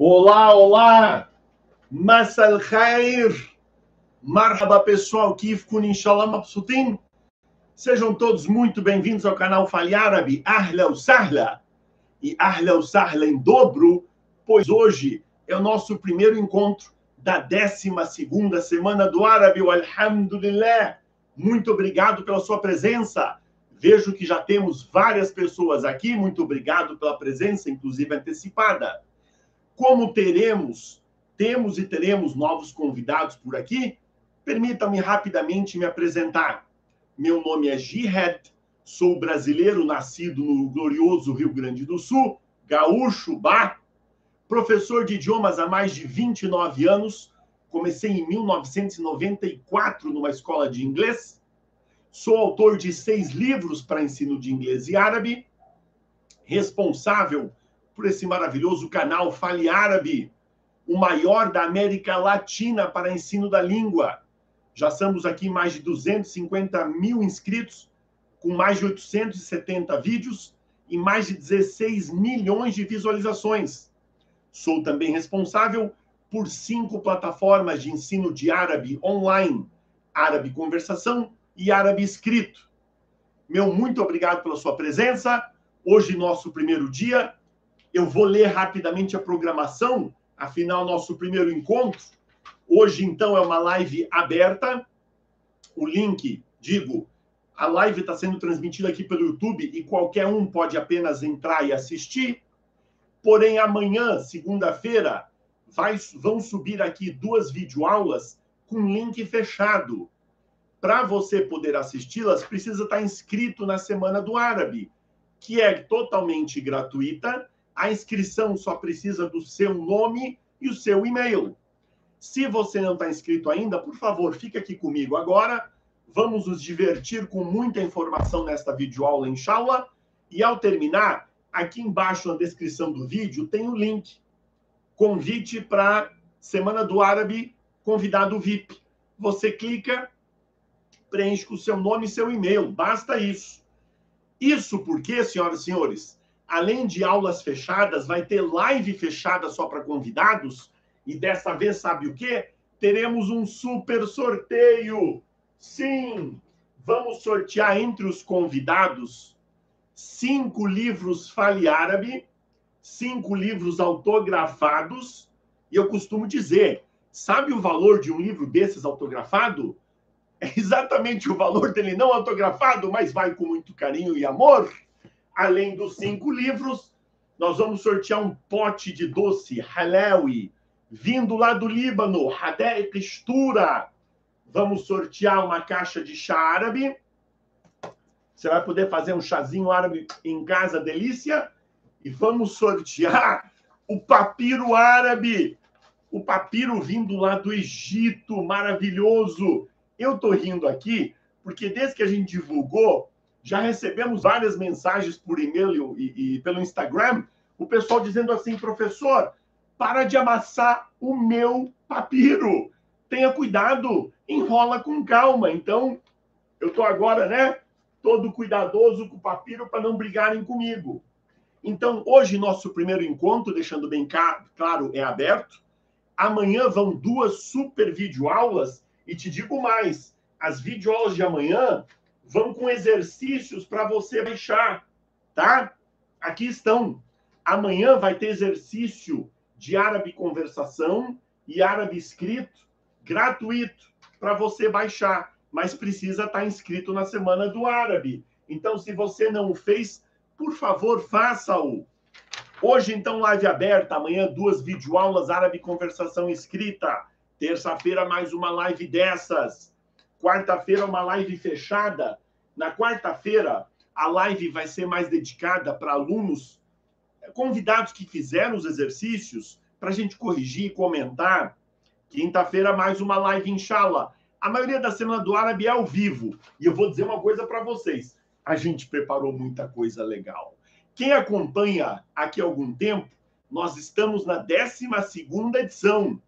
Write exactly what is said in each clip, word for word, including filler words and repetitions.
Olá, olá! Masal Khair! Marhaba, pessoal! Kifkun, Inshallah, Mabsutin! Sejam todos muito bem-vindos ao canal Fale Árabe, Ahl al-Sahla! E Ahl al-Sahla em dobro, pois hoje é o nosso primeiro encontro da décima segunda Semana do Árabe, o Alhamdulillah! Muito obrigado pela sua presença! Vejo que já temos várias pessoas aqui, muito obrigado pela presença, inclusive antecipada. Como teremos, temos e teremos novos convidados por aqui, permitam-me rapidamente me apresentar. Meu nome é Jihad, sou brasileiro nascido no glorioso Rio Grande do Sul, gaúcho, bah, professor de idiomas há mais de vinte e nove anos, comecei em mil novecentos e noventa e quatro numa escola de inglês, sou autor de seis livros para ensino de inglês e árabe, responsável por esse maravilhoso canal Fale Árabe, o maior da América Latina para ensino da língua. Já estamos aqui mais de duzentos e cinquenta mil inscritos, com mais de oitocentos e setenta vídeos e mais de dezesseis milhões de visualizações. Sou também responsável por cinco plataformas de ensino de árabe online, árabe conversação e árabe escrito. Meu muito obrigado pela sua presença. Hoje, nosso primeiro dia. Eu vou ler rapidamente a programação, afinal, nosso primeiro encontro. Hoje, então, é uma live aberta. O link, digo, a live está sendo transmitida aqui pelo YouTube e qualquer um pode apenas entrar e assistir. Porém, amanhã, segunda-feira, vão subir aqui duas videoaulas com link fechado. Para você poder assisti-las, precisa estar inscrito na Semana do Árabe, que é totalmente gratuita. A inscrição só precisa do seu nome e o seu e-mail. Se você não está inscrito ainda, por favor, fique aqui comigo agora. Vamos nos divertir com muita informação nesta videoaula, inshallah. E ao terminar, aqui embaixo na descrição do vídeo tem o link. Convite para Semana do Árabe, convidado V I P. Você clica, preenche com o seu nome e seu e-mail. Basta isso. Isso porque, senhoras e senhores, além de aulas fechadas, vai ter live fechada só para convidados. E dessa vez, sabe o quê? Teremos um super sorteio. Sim, vamos sortear entre os convidados cinco livros Fale Árabe, cinco livros autografados. E eu costumo dizer, sabe o valor de um livro desses autografado? É exatamente o valor dele não autografado, mas vai com muito carinho e amor. Além dos cinco livros, nós vamos sortear um pote de doce halawi, vindo lá do Líbano, hadé e textura. Vamos sortear uma caixa de chá árabe. Você vai poder fazer um chazinho árabe em casa, delícia. E vamos sortear o papiro árabe, o papiro vindo lá do Egito, maravilhoso. Eu estou rindo aqui, porque desde que a gente divulgou, já recebemos várias mensagens por e-mail e, e pelo Instagram, o pessoal dizendo assim, professor, para de amassar o meu papiro. Tenha cuidado, enrola com calma. Então, eu estou agora, né, todo cuidadoso com o papiro para não brigarem comigo. Então, hoje, nosso primeiro encontro, deixando bem claro, é aberto. Amanhã vão duas super videoaulas e te digo mais, as videoaulas de amanhã vão com exercícios para você baixar, tá? Aqui estão. Amanhã vai ter exercício de árabe conversação e árabe escrito gratuito para você baixar, mas precisa estar inscrito na Semana do Árabe. Então, se você não o fez, por favor, faça-o. Hoje, então, live aberta. Amanhã, duas videoaulas árabe conversação escrita. Terça-feira, mais uma live dessas. Quarta-feira, uma live fechada. Na quarta-feira, a live vai ser mais dedicada para alunos, convidados que fizeram os exercícios, para a gente corrigir e comentar. Quinta-feira, mais uma live, inshallah. A maioria da Semana do Árabe é ao vivo. E eu vou dizer uma coisa para vocês. A gente preparou muita coisa legal. Quem acompanha aqui há algum tempo, nós estamos na décima segunda edição.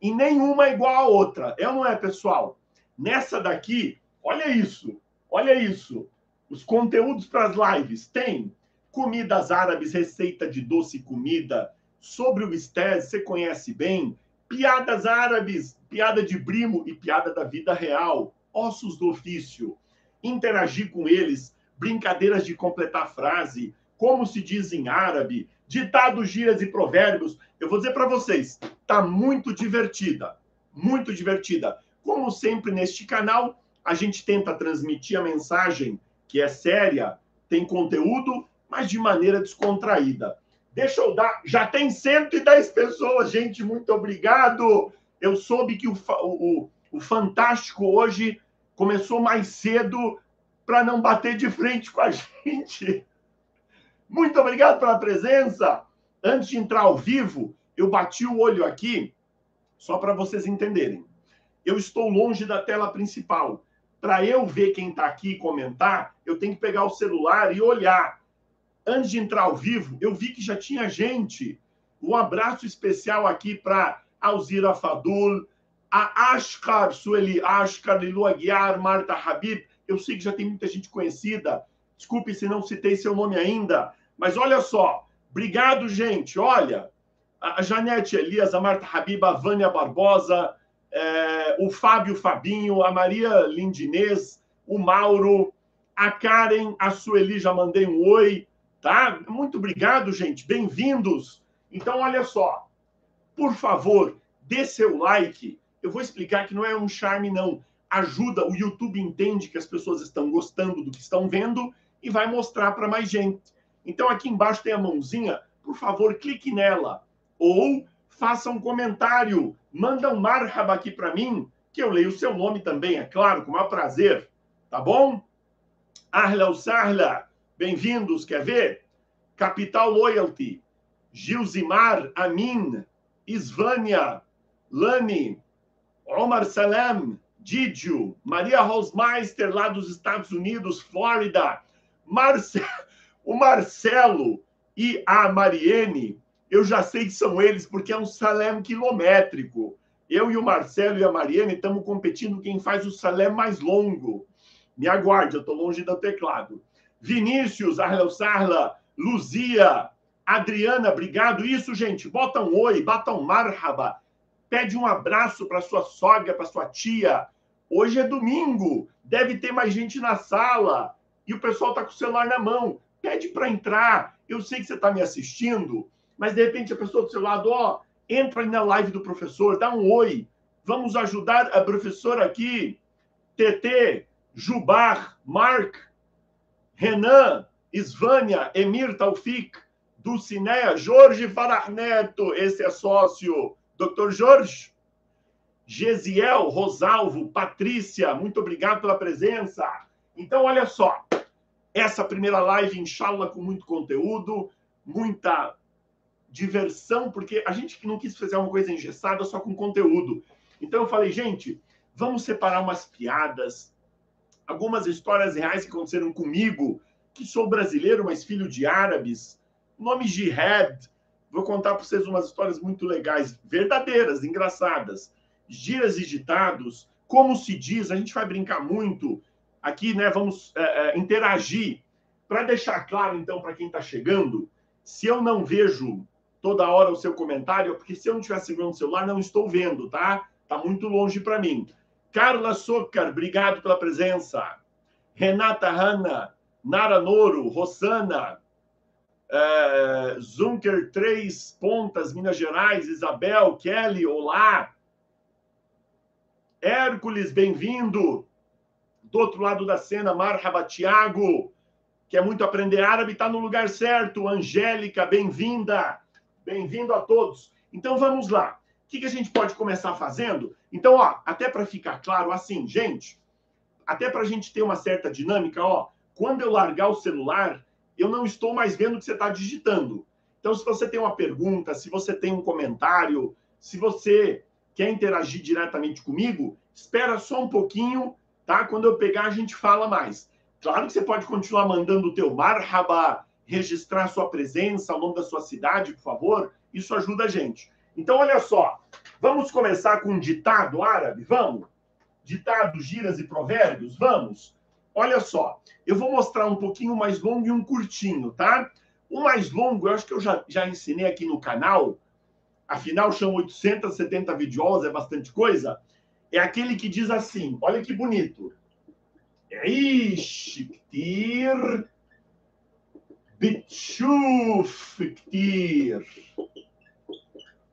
E nenhuma é igual à outra. É ou não é, pessoal? Nessa daqui, olha isso, olha isso. Os conteúdos para as lives tem comidas árabes, receita de doce e comida, sobre o mistério, você conhece bem, piadas árabes, piada de primo e piada da vida real, ossos do ofício, interagir com eles, brincadeiras de completar frase, como se diz em árabe, ditados, gírias e provérbios. Eu vou dizer para vocês, tá muito divertida, muito divertida. Como sempre neste canal, a gente tenta transmitir a mensagem que é séria, tem conteúdo, mas de maneira descontraída. Deixa eu dar... Já tem cento e dez pessoas, gente. Muito obrigado. Eu soube que o, o, o Fantástico hoje começou mais cedo para não bater de frente com a gente. Muito obrigado pela presença. Antes de entrar ao vivo, eu bati o olho aqui, só para vocês entenderem. Eu estou longe da tela principal. Para eu ver quem está aqui e comentar, eu tenho que pegar o celular e olhar. Antes de entrar ao vivo, eu vi que já tinha gente. Um abraço especial aqui para Alzira Fadul, a Ashkar, Sueli Ashkar, Lilu Aguiar, Marta Habib. Eu sei que já tem muita gente conhecida. Desculpe se não citei seu nome ainda. Mas olha só. Obrigado, gente. Olha, a Janete Elias, a Marta Habib, a Vânia Barbosa, é, o Fábio Fabinho, a Maria Lindinês, o Mauro, a Karen, a Sueli, já mandei um oi. Tá? Muito obrigado, gente. Bem-vindos. Então, olha só. Por favor, dê seu like. Eu vou explicar que não é um charme, não. Ajuda. O YouTube entende que as pessoas estão gostando do que estão vendo e vai mostrar para mais gente. Então, aqui embaixo tem a mãozinha. Por favor, clique nela. Ou faça um comentário. Manda um marhaba aqui para mim, que eu leio o seu nome também, é claro, com o maior prazer. Tá bom? Ahl al-Sahla. Bem-vindos, quer ver? Capital Loyalty, Gilzimar, Amin, Isvânia, Lani, Omar Salam, Didio, Maria Rosmeister, lá dos Estados Unidos, Flórida, Marce... o Marcelo e a Mariene, eu já sei que são eles, porque é um Salam quilométrico. Eu e o Marcelo e a Mariene estamos competindo quem faz o Salam mais longo. Me aguarde, eu estou longe do teclado. Vinícius, Ahl al-Sahla, Luzia, Adriana, obrigado. Isso, gente, bota um oi, bota um marhaba. Pede um abraço para sua sogra, para sua tia. Hoje é domingo, deve ter mais gente na sala. E o pessoal está com o celular na mão. Pede para entrar. Eu sei que você está me assistindo, mas de repente a pessoa do seu lado, ó, entra ali na live do professor, dá um oi. Vamos ajudar a professora aqui. T T, Jubar, Mark, Renan, Isvânia, Emir Taufik, Dulcinea, Jorge Farah Neto, esse é sócio, doutor Jorge, Gesiel, Rosalvo, Patrícia, muito obrigado pela presença. Então, olha só, essa primeira live, inshallah, com muito conteúdo, muita diversão, porque a gente não quis fazer uma coisa engessada só com conteúdo. Então, eu falei, gente, vamos separar umas piadas, algumas histórias reais que aconteceram comigo, que sou brasileiro, mas filho de árabes, nome Jihad. Vou contar para vocês umas histórias muito legais, verdadeiras, engraçadas. Gírias e ditados, como se diz, a gente vai brincar muito. Aqui, né, vamos é, é, interagir. Para deixar claro, então, para quem está chegando, se eu não vejo toda hora o seu comentário, porque se eu não estiver segurando o celular, não estou vendo, tá? Está muito longe para mim. Carla Socar, obrigado pela presença. Renata Hanna, Nara Noro, Rosana, eh, Zunker Três Pontas, Minas Gerais, Isabel, Kelly, olá. Hércules, bem-vindo. Do outro lado da cena, Marhaba Thiago, quer muito aprender árabe, está no lugar certo. Angélica, bem-vinda. Bem-vindo a todos. Então, vamos lá. O que, que a gente pode começar fazendo? Então, ó, até para ficar claro, assim, gente, até para a gente ter uma certa dinâmica, ó, quando eu largar o celular, eu não estou mais vendo o que você está digitando. Então, se você tem uma pergunta, se você tem um comentário, se você quer interagir diretamente comigo, espera só um pouquinho, tá? Quando eu pegar, a gente fala mais. Claro que você pode continuar mandando o teu marhaba, registrar sua presença, o nome da sua cidade, por favor. Isso ajuda a gente. Então, olha só, vamos começar com um ditado árabe, vamos? Ditado, gírias e provérbios, vamos? Olha só, eu vou mostrar um pouquinho mais longo e um curtinho, tá? O mais longo, eu acho que eu já, já ensinei aqui no canal, afinal, são oitocentas e setenta videoaulas, é bastante coisa, é aquele que diz assim, olha que bonito. Ish ktir bitshuf ktir.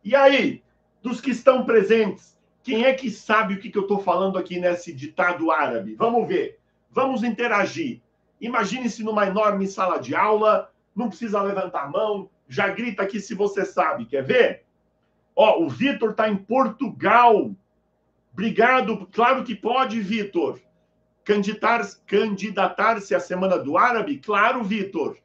E aí, dos que estão presentes, quem é que sabe o que eu estou falando aqui nesse ditado árabe? Vamos ver, vamos interagir. Imagine-se numa enorme sala de aula, não precisa levantar a mão, já grita aqui se você sabe, quer ver? Ó, o Vitor está em Portugal. Obrigado, claro que pode, Vitor. Candidatar-se candidatar à Semana do Árabe? Claro, Vitor.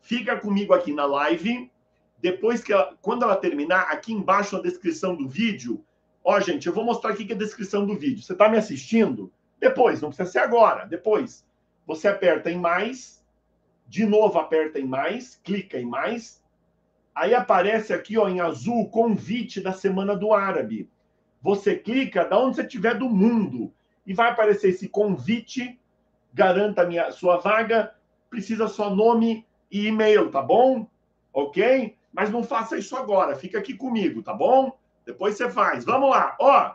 Fica comigo aqui na live. Depois que ela, quando ela terminar, aqui embaixo na descrição do vídeo... Ó, gente, eu vou mostrar aqui que é a descrição do vídeo. Você está me assistindo? Depois, não precisa ser agora. Depois, você aperta em mais. De novo, aperta em mais. Clica em mais. Aí aparece aqui, ó, em azul, o convite da Semana do Árabe. Você clica da onde você estiver do mundo. E vai aparecer esse convite. Garanta a minha, sua vaga. Precisa só nome e e-mail, tá bom? Ok? Mas não faça isso agora. Fica aqui comigo, tá bom? Depois você faz. Vamos lá. Ó.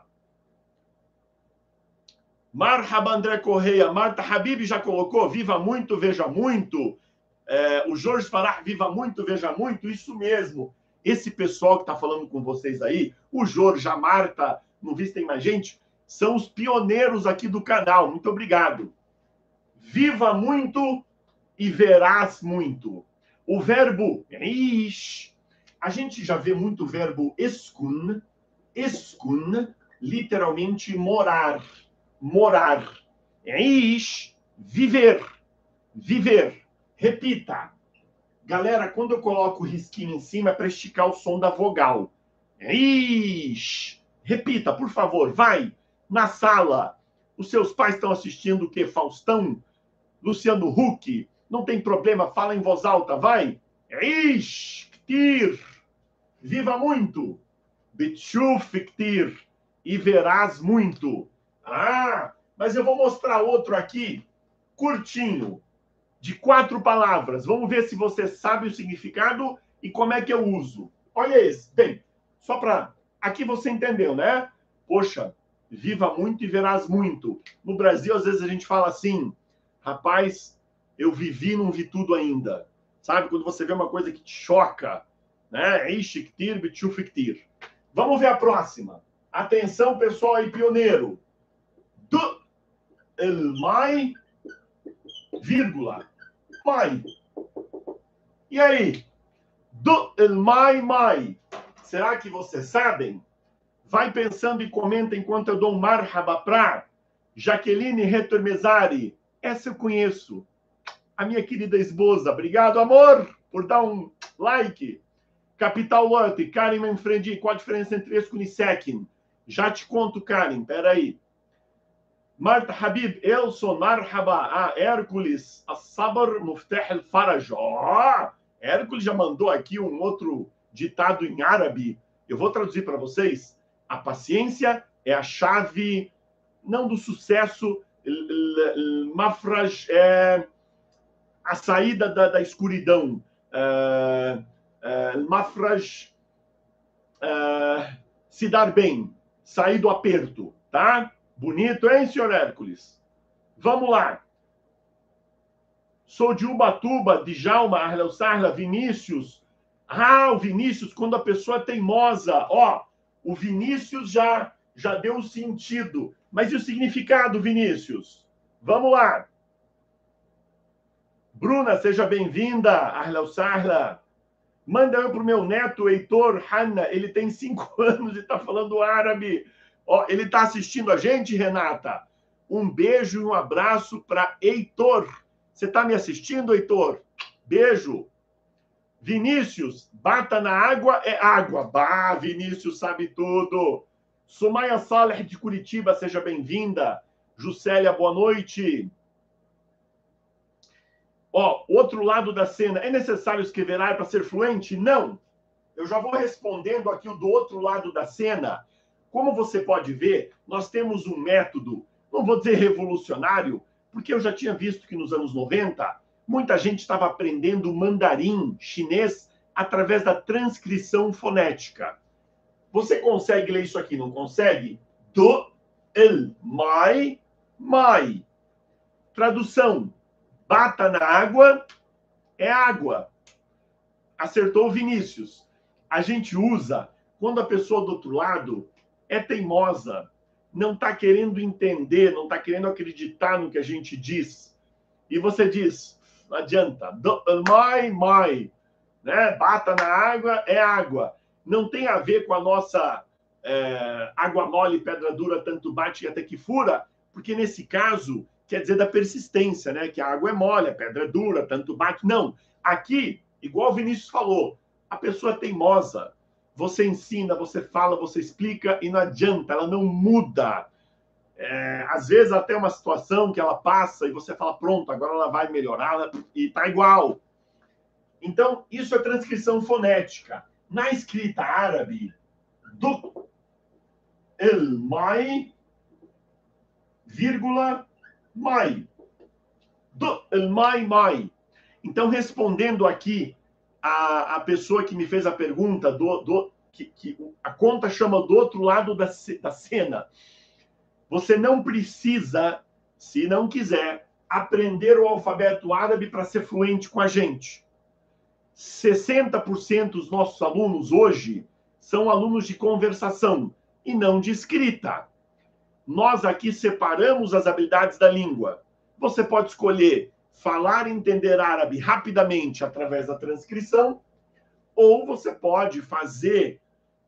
Marhaba André Correia. Marta Habib já colocou. Viva muito, veja muito. É, o Jorge Farah, viva muito, veja muito. Isso mesmo. Esse pessoal que está falando com vocês aí, o Jorge, a Marta, não vistem mais gente, são os pioneiros aqui do canal. Muito obrigado. Viva muito e verás muito. O verbo... Ixi. A gente já vê muito o verbo eskun, eskun, literalmente morar, morar. Eish, viver, viver. Repita. Galera, quando eu coloco o risquinho em cima é para esticar o som da vogal. Eish. Repita, por favor, vai. Na sala, os seus pais estão assistindo o quê? Faustão? Luciano Huck? Não tem problema, fala em voz alta, vai. Eish. Ir, viva muito, bitchufiktir, e verás muito. Ah, mas eu vou mostrar outro aqui, curtinho, de quatro palavras. Vamos ver se você sabe o significado e como é que eu uso. Olha esse, bem, só para... Aqui você entendeu, né? Poxa, viva muito e verás muito. No Brasil, às vezes a gente fala assim, rapaz, eu vivi, não vi tudo ainda. Sabe? Quando você vê uma coisa que te choca, né? Vamos ver a próxima. Atenção, pessoal aí, pioneiro. Do... El mai, vírgula. Mai. E aí? Do el mai, mai. Será que vocês sabem? Vai pensando e comenta enquanto eu dou um marhaba pra Jaqueline Retormezari. Essa eu conheço. A minha querida esposa, obrigado, amor, por dar um like. Capital Lote, Karen Manfredi, qual a diferença entre Escun e Sekin? Já te conto, Karen, peraí. Marta Habib, Elson, Marhaba, ah, Hércules, Assabar, Mufteh El Farajó. Hércules já mandou aqui um outro ditado em árabe. Eu vou traduzir para vocês. A paciência é a chave, não do sucesso, Mafraj é... a saída da, da escuridão. Uh, uh, Mafraj, uh, se dar bem. Sair do aperto, tá? Bonito, hein, senhor Hércules? Vamos lá. Sou de Ubatuba, de Djalma, Ahl al-Sahla, Vinícius. Ah, o Vinícius, quando a pessoa é teimosa. Ó, o Vinícius já, já deu o sentido. Mas e o significado, Vinícius? Vamos lá. Bruna, seja bem-vinda, Ahl al-Sahla. Manda eu para o meu neto, Heitor Hanna. Ele tem cinco anos e está falando árabe. Ó, ele está assistindo a gente, Renata. Um beijo e um abraço para Heitor. Você está me assistindo, Heitor? Beijo. Vinícius, bata na água, é água. Bah, Vinícius sabe tudo. Sumaya Saleh, de Curitiba, seja bem-vinda. Juscelia, boa noite. Ó, oh, outro lado da cena, é necessário escrever árabe para ser fluente? Não. Eu já vou respondendo aqui o do outro lado da cena. Como você pode ver, nós temos um método, não vou dizer revolucionário, porque eu já tinha visto que nos anos noventa, Muita gente estava aprendendo mandarim chinês através da transcrição fonética. Você consegue ler isso aqui, não consegue? Do, el, mai, mai. Tradução, bata na água, é água. Acertou o Vinícius. A gente usa quando a pessoa do outro lado é teimosa, não está querendo entender, não está querendo acreditar no que a gente diz. E você diz, não adianta, do, mai, mai, né? Bata na água, é água. Não tem a ver com a nossa é, água mole, pedra dura, tanto bate até que fura, porque nesse caso quer dizer da persistência, né? Que a água é mole, a pedra é dura, tanto bate. Não, aqui, igual o Vinícius falou, a pessoa é teimosa. Você ensina, você fala, você explica e não adianta, ela não muda. É, às vezes até uma situação que ela passa e você fala, pronto, agora ela vai melhorar e tá igual. Então, isso é transcrição fonética. Na escrita árabe, do el mai, vírgula, mai. Do el mai, mai. Então, respondendo aqui a, a pessoa que me fez a pergunta, do, do, que, que a conta chama do outro lado da, da cena. Você não precisa, se não quiser, aprender o alfabeto árabe para ser fluente com a gente. sessenta por cento dos nossos alunos hoje são alunos de conversação e não de escrita. Nós aqui separamos as habilidades da língua. Você pode escolher falar e entender árabe rapidamente através da transcrição, ou você pode fazer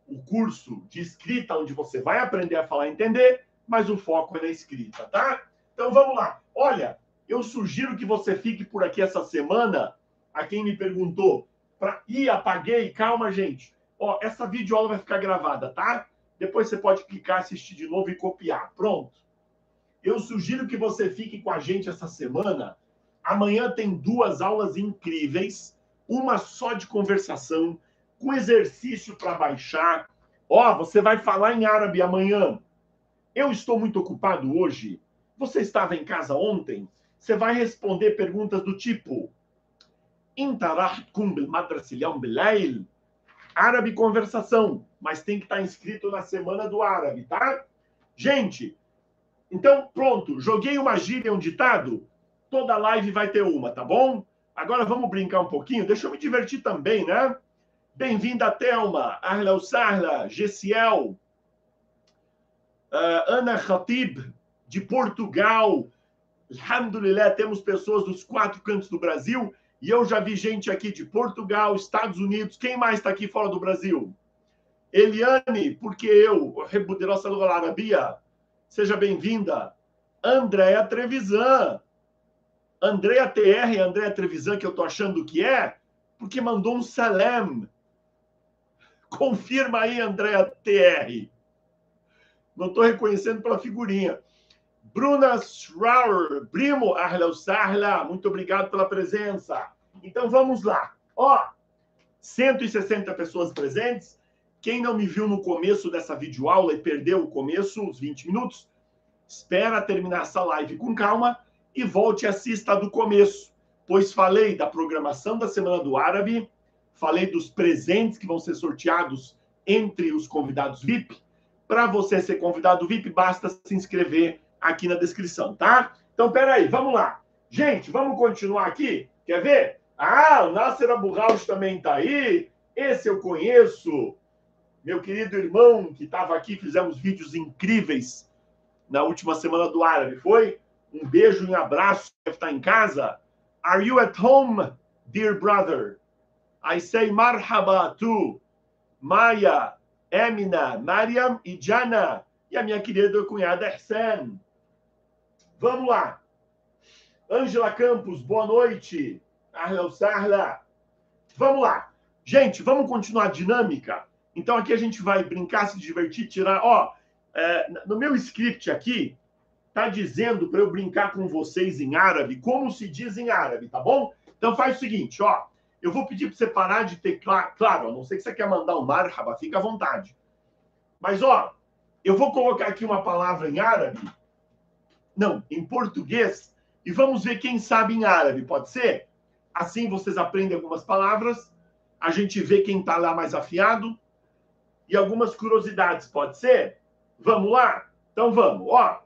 o curso de escrita, onde você vai aprender a falar e entender, mas o foco é na escrita, tá? Então vamos lá. Olha, eu sugiro que você fique por aqui essa semana. A quem me perguntou, pra... Ih, apaguei, calma, gente. Ó, essa videoaula vai ficar gravada, tá? Depois você pode clicar, assistir de novo e copiar. Pronto. Eu sugiro que você fique com a gente essa semana. Amanhã tem duas aulas incríveis. Uma só de conversação, com exercício para baixar. Ó, você vai falar em árabe amanhã. Eu estou muito ocupado hoje. Você estava em casa ontem? Você vai responder perguntas do tipo... Árabe conversação, mas tem que estar inscrito na Semana do Árabe, tá? Gente, então pronto, joguei uma gíria, um ditado, toda live vai ter uma, tá bom? Agora vamos brincar um pouquinho, deixa eu me divertir também, né? Bem-vinda, Thelma, Ahl al-Sahla, Gesiel, uh, Ana Habib, de Portugal, alhamdulillah, temos pessoas dos quatro cantos do Brasil. E eu já vi gente aqui de Portugal, Estados Unidos. Quem mais está aqui fora do Brasil? Eliane, porque eu, Rebuderosa Lula Arabia, seja bem-vinda. Andréa Trevisan. Andréa T R, Andréa Trevisan, que eu estou achando que é, porque mandou um salam. Confirma aí, Andréa T R. Não estou reconhecendo pela figurinha. Bruna Schrauer, primo, Ahl al-Sahla, muito obrigado pela presença. Então vamos lá. Ó, cento e sessenta pessoas presentes. Quem não me viu no começo dessa videoaula e perdeu o começo, os vinte minutos, espera terminar essa live com calma e volte e assista do começo, pois falei da programação da Semana do Árabe, falei dos presentes que vão ser sorteados entre os convidados V I P. Para você ser convidado V I P, basta se inscrever aqui na descrição, tá? Então, peraí, vamos lá. Gente, vamos continuar aqui? Quer ver? Ah, o Nasser Aburraus também tá aí. Esse eu conheço. Meu querido irmão que estava aqui, fizemos vídeos incríveis na última Semana do Árabe, foi? Um beijo e um abraço, deve estar em casa. Are you at home, dear brother? I say marhaba to Maya, Emina, Mariam e Jana. E a minha querida cunhada Ersen. Vamos lá. Ângela Campos, boa noite. Ahl al-Sahla. Vamos lá. Gente, vamos continuar a dinâmica? Então, aqui a gente vai brincar, se divertir, tirar... Ó, é, no meu script aqui, tá dizendo para eu brincar com vocês em árabe, como se diz em árabe, tá bom? Então, faz o seguinte, ó. Eu vou pedir para você parar de teclar... Claro, a não ser que você quer mandar um marhaba, fica à vontade. Mas, ó, eu vou colocar aqui uma palavra em árabe. Não, em português. E vamos ver quem sabe em árabe, pode ser? Assim vocês aprendem algumas palavras, a gente vê quem está lá mais afiado e algumas curiosidades, pode ser? Vamos lá? Então vamos. Ó,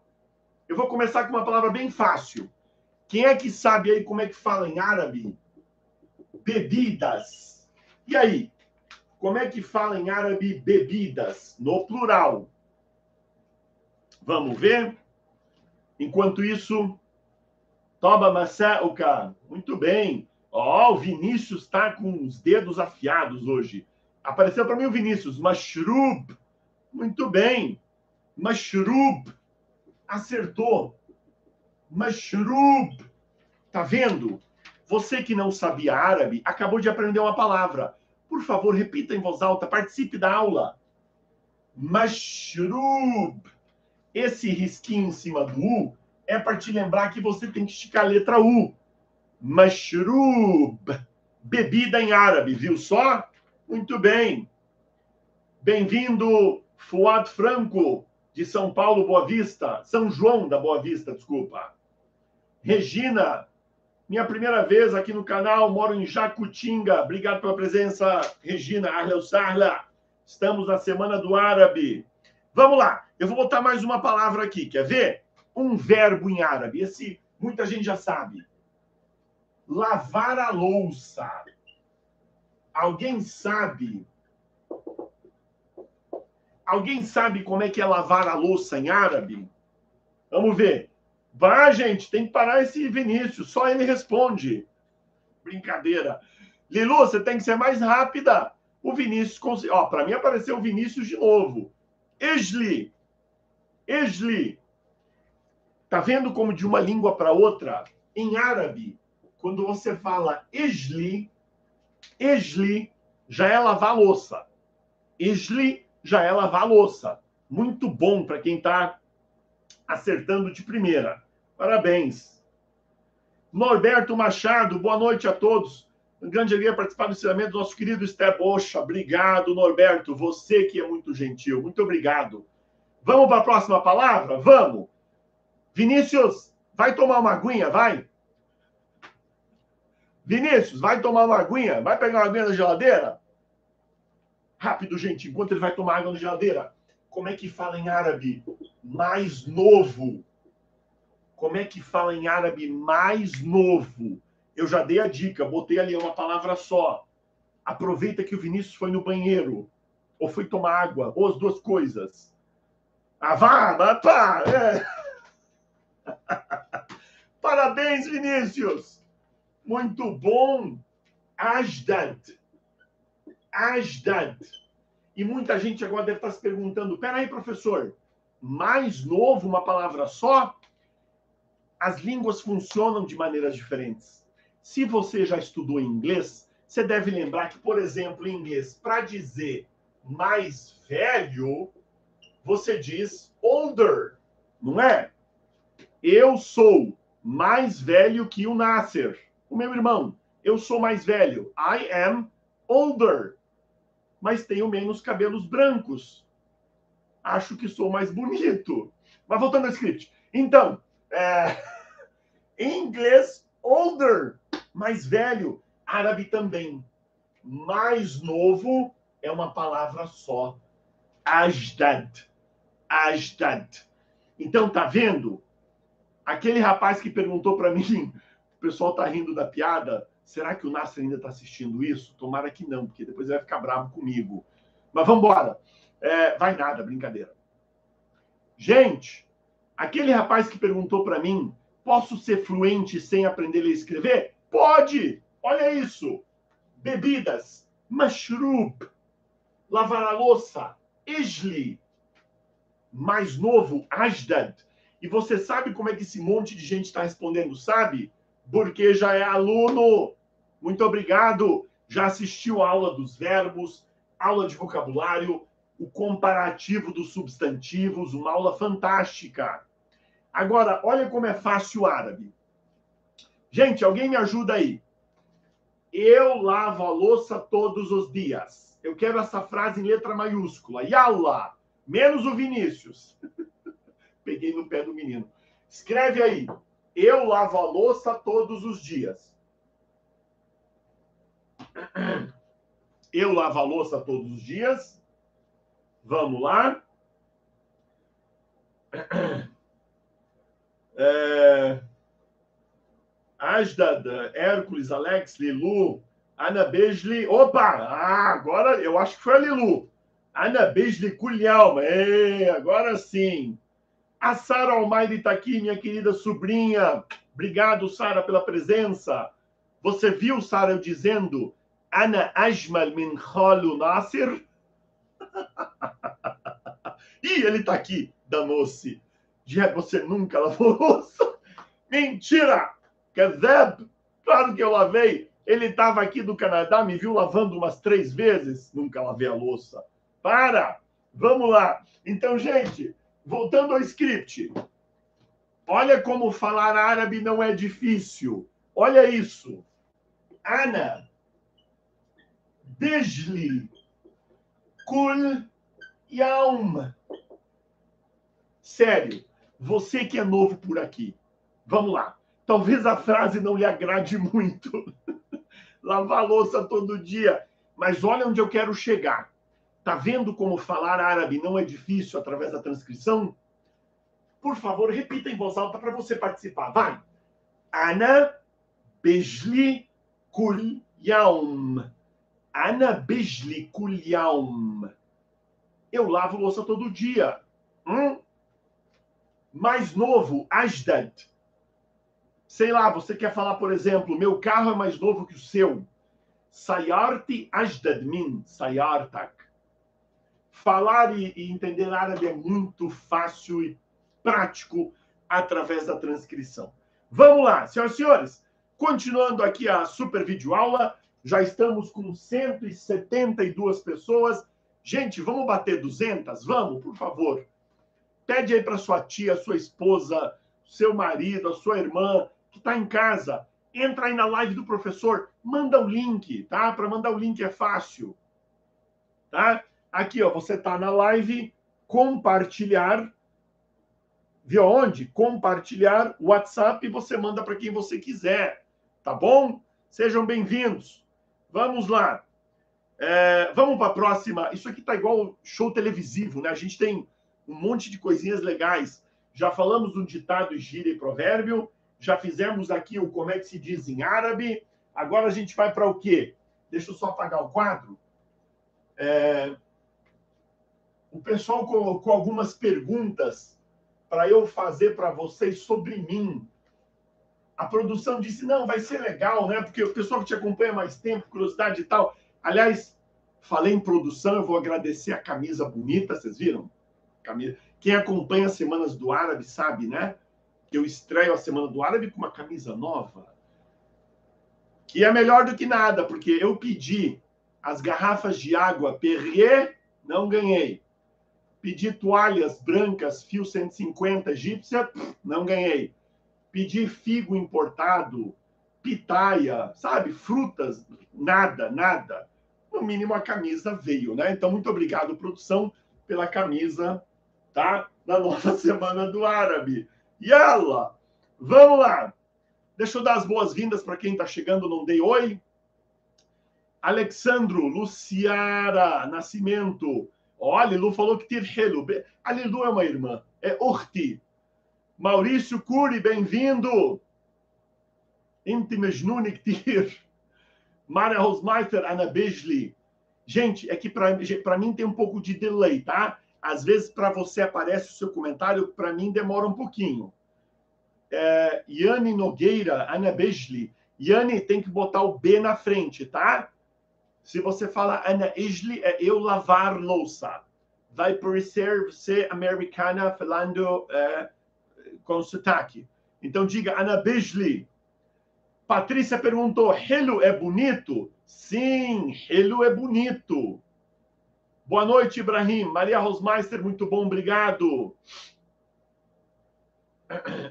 eu vou começar com uma palavra bem fácil. Quem é que sabe aí como é que fala em árabe? Bebidas. E aí? Como é que fala em árabe bebidas? No plural. Vamos ver? Enquanto isso... Toba Massauka. Muito bem. Ó, oh, o Vinícius está com os dedos afiados hoje. Apareceu para mim o Vinícius. Mashrub. Muito bem. Mashrub. Acertou. Mashrub. Tá vendo? Você que não sabia árabe, acabou de aprender uma palavra. Por favor, repita em voz alta. Participe da aula. Mashrub. Esse risquinho em cima do U é para te lembrar que você tem que esticar a letra U. Mashrub. Bebida em árabe, viu só? Muito bem. Bem-vindo, Fuad Franco, de São Paulo, Boa Vista. São João da Boa Vista, desculpa. Regina, minha primeira vez aqui no canal, moro em Jacutinga. Obrigado pela presença, Regina. Ahl al-Sahla. Estamos na Semana do Árabe. Vamos lá. Eu vou botar mais uma palavra aqui, quer ver? Um verbo em árabe, esse muita gente já sabe. Lavar a louça. Alguém sabe? Alguém sabe como é que é lavar a louça em árabe? Vamos ver. Vá, gente, tem que parar esse Vinícius, só ele responde. Brincadeira. Lilu, você tem que ser mais rápida. O Vinícius, consegui... ó, para mim apareceu o Vinícius de novo. Esli. Esli. Tá vendo como de uma língua para outra? Em árabe, quando você fala esli, esli já é lavar louça. Esli já é lavar louça. Muito bom para quem está acertando de primeira. Parabéns. Norberto Machado, boa noite a todos. Um grande alegria participar do ensinamento do nosso querido Esther Bocha. Obrigado, Norberto. Você que é muito gentil. Muito obrigado. Vamos para a próxima palavra? Vamos. Vinícius, vai tomar uma aguinha, vai? Vinícius, vai tomar uma aguinha? Vai pegar uma aguinha na geladeira? Rápido, gente, enquanto ele vai tomar água na geladeira. Como é que fala em árabe? Mais novo. Como é que fala em árabe mais novo? Eu já dei a dica, botei ali uma palavra só. Aproveita que o Vinícius foi no banheiro. Ou foi tomar água, ou as duas coisas. Ah, vá, vá, pá, é... Parabéns, Vinícius. Muito bom. Ajdad. Ajdad. E muita gente agora deve estar se perguntando, peraí, professor, mais novo, uma palavra só? As línguas funcionam de maneiras diferentes. Se você já estudou inglês, você deve lembrar que, por exemplo, em inglês, para dizer mais velho, você diz older, não é? Eu sou mais velho que o Nasser, o meu irmão. Eu sou mais velho. I am older. Mas tenho menos cabelos brancos. Acho que sou mais bonito. Mas voltando ao script. Então, é... em inglês, older, mais velho. Árabe também. Mais novo é uma palavra só. Ajdad. Ajdad. Então, tá vendo? Aquele rapaz que perguntou para mim, o pessoal tá rindo da piada, será que o Nasser ainda tá assistindo isso? Tomara que não, porque depois ele vai ficar bravo comigo. Mas vamos embora. É, vai nada, brincadeira. Gente, aquele rapaz que perguntou para mim, posso ser fluente sem aprender a ler e escrever? Pode! Olha isso! Bebidas, mashrub, lavar a louça, ejli, mais novo, ajdad. E você sabe como é que esse monte de gente está respondendo, sabe? Porque já é aluno. Muito obrigado. Já assistiu a aula dos verbos, aula de vocabulário, o comparativo dos substantivos, uma aula fantástica. Agora, olha como é fácil o árabe. Gente, alguém me ajuda aí. Eu lavo a louça todos os dias. Eu quero essa frase em letra maiúscula. Yallah, menos o Vinícius. Peguei no pé do menino. Escreve aí. Eu lavo a louça todos os dias. Eu lavo a louça todos os dias. Vamos lá. É... Asdad, Hércules, Alex, Lilu, Ana Besli. Opa! Ah, agora eu acho que foi a Lilu. Ana Besli Kulhalma. Agora sim. A Sara Almeida está aqui, minha querida sobrinha. Obrigado, Sara, pela presença. Você viu, Sara, eu dizendo Ana Ajmal min Khalu Nasser? Ih, ele está aqui. Danou-se. Você nunca lavou louça? Mentira! Kazeb, claro que eu lavei. Ele estava aqui do Canadá, me viu lavando umas três vezes. Nunca lavei a louça. Para! Vamos lá. Então, gente, voltando ao script. Olha como falar árabe não é difícil. Olha isso. Ana Besli Kul Yaum. Sério, você que é novo por aqui, vamos lá. Talvez a frase não lhe agrade muito. Lavar louça todo dia. Mas olha onde eu quero chegar. Tá vendo como falar árabe não é difícil através da transcrição? Por favor, repita em voz alta para você participar. Vai. Ana Besli Kul Yaum. Ana Besli Kul Yaum. Eu lavo louça todo dia. Hum? Mais novo, Ashdad. Sei lá, você quer falar, por exemplo, meu carro é mais novo que o seu. Sayarti Ashdad min sayartak. Falar e entender árabe é muito fácil e prático através da transcrição. Vamos lá, senhoras e senhores. Continuando aqui a super videoaula, já estamos com cento e setenta e duas pessoas. Gente, vamos bater duzentas? Vamos, por favor. Pede aí para sua tia, sua esposa, seu marido, a sua irmã, que está em casa. Entra aí na live do professor. Manda o link, tá? Para mandar o link é fácil. Tá? Aqui, ó, você está na live. Compartilhar. Viu onde? Compartilhar o WhatsApp e você manda para quem você quiser. Tá bom? Sejam bem-vindos. Vamos lá. É, vamos para a próxima. Isso aqui está igual show televisivo, né? A gente tem um monte de coisinhas legais. Já falamos do ditado, gíria e provérbio. Já fizemos aqui o como é que se diz em árabe. Agora a gente vai para o quê? Deixa eu só apagar o quadro. É... O pessoal colocou algumas perguntas para eu fazer para vocês sobre mim. A produção disse, não, vai ser legal, né? Porque o pessoal que te acompanha mais tempo, curiosidade e tal. Aliás, falei em produção, eu vou agradecer a camisa bonita, vocês viram? Quem acompanha as Semanas do Árabe sabe, né? Que eu estreio a Semana do Árabe com uma camisa nova. Que é melhor do que nada, porque eu pedi as garrafas de água Perrier, não ganhei. Pedi toalhas brancas, fio cento e cinquenta egípcia, não ganhei. Pedi figo importado, pitaia, sabe? Frutas, nada, nada. No mínimo a camisa veio, né? Então, muito obrigado, produção, pela camisa... Tá? Na nossa Semana do Árabe. E ela, vamos lá. Deixa eu dar as boas-vindas para quem está chegando, não dei oi. Alexandro, Luciara, Nascimento. Olha, Lilu falou que Tirhelo. A Lilu é uma irmã, é Urti. Maurício Curi, bem-vindo. Intimesnunik Tir. Maria Rosmeister, Ana Besli. Gente, é que para mim tem um pouco de delay, tá? Às vezes, para você aparece o seu comentário, para mim demora um pouquinho. É, Yane Nogueira, Ana Besli. Yane tem que botar o B na frente, tá? Se você fala Ana Esli, é eu lavar louça. Vai parecer você americana falando é, com sotaque. Então, diga Ana Besli. Patrícia perguntou, Hello é bonito? Sim, Hello é bonito. Boa noite, Ibrahim. Maria Rosmeister, muito bom, obrigado.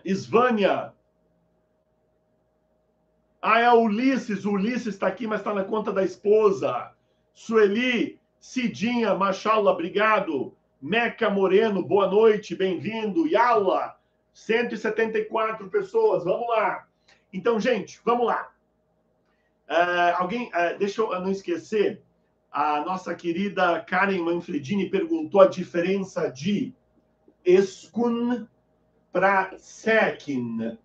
Isvânia. Ah, é o Ulisses. O Ulisses está aqui, mas está na conta da esposa. Sueli, Cidinha, Machala, obrigado. Meca Moreno, boa noite, bem-vindo. Yala, cento e setenta e quatro pessoas, vamos lá. Então, gente, vamos lá. É, alguém, é, deixa eu não esquecer, a nossa querida Karen Manfredini perguntou a diferença de eskun para sekin.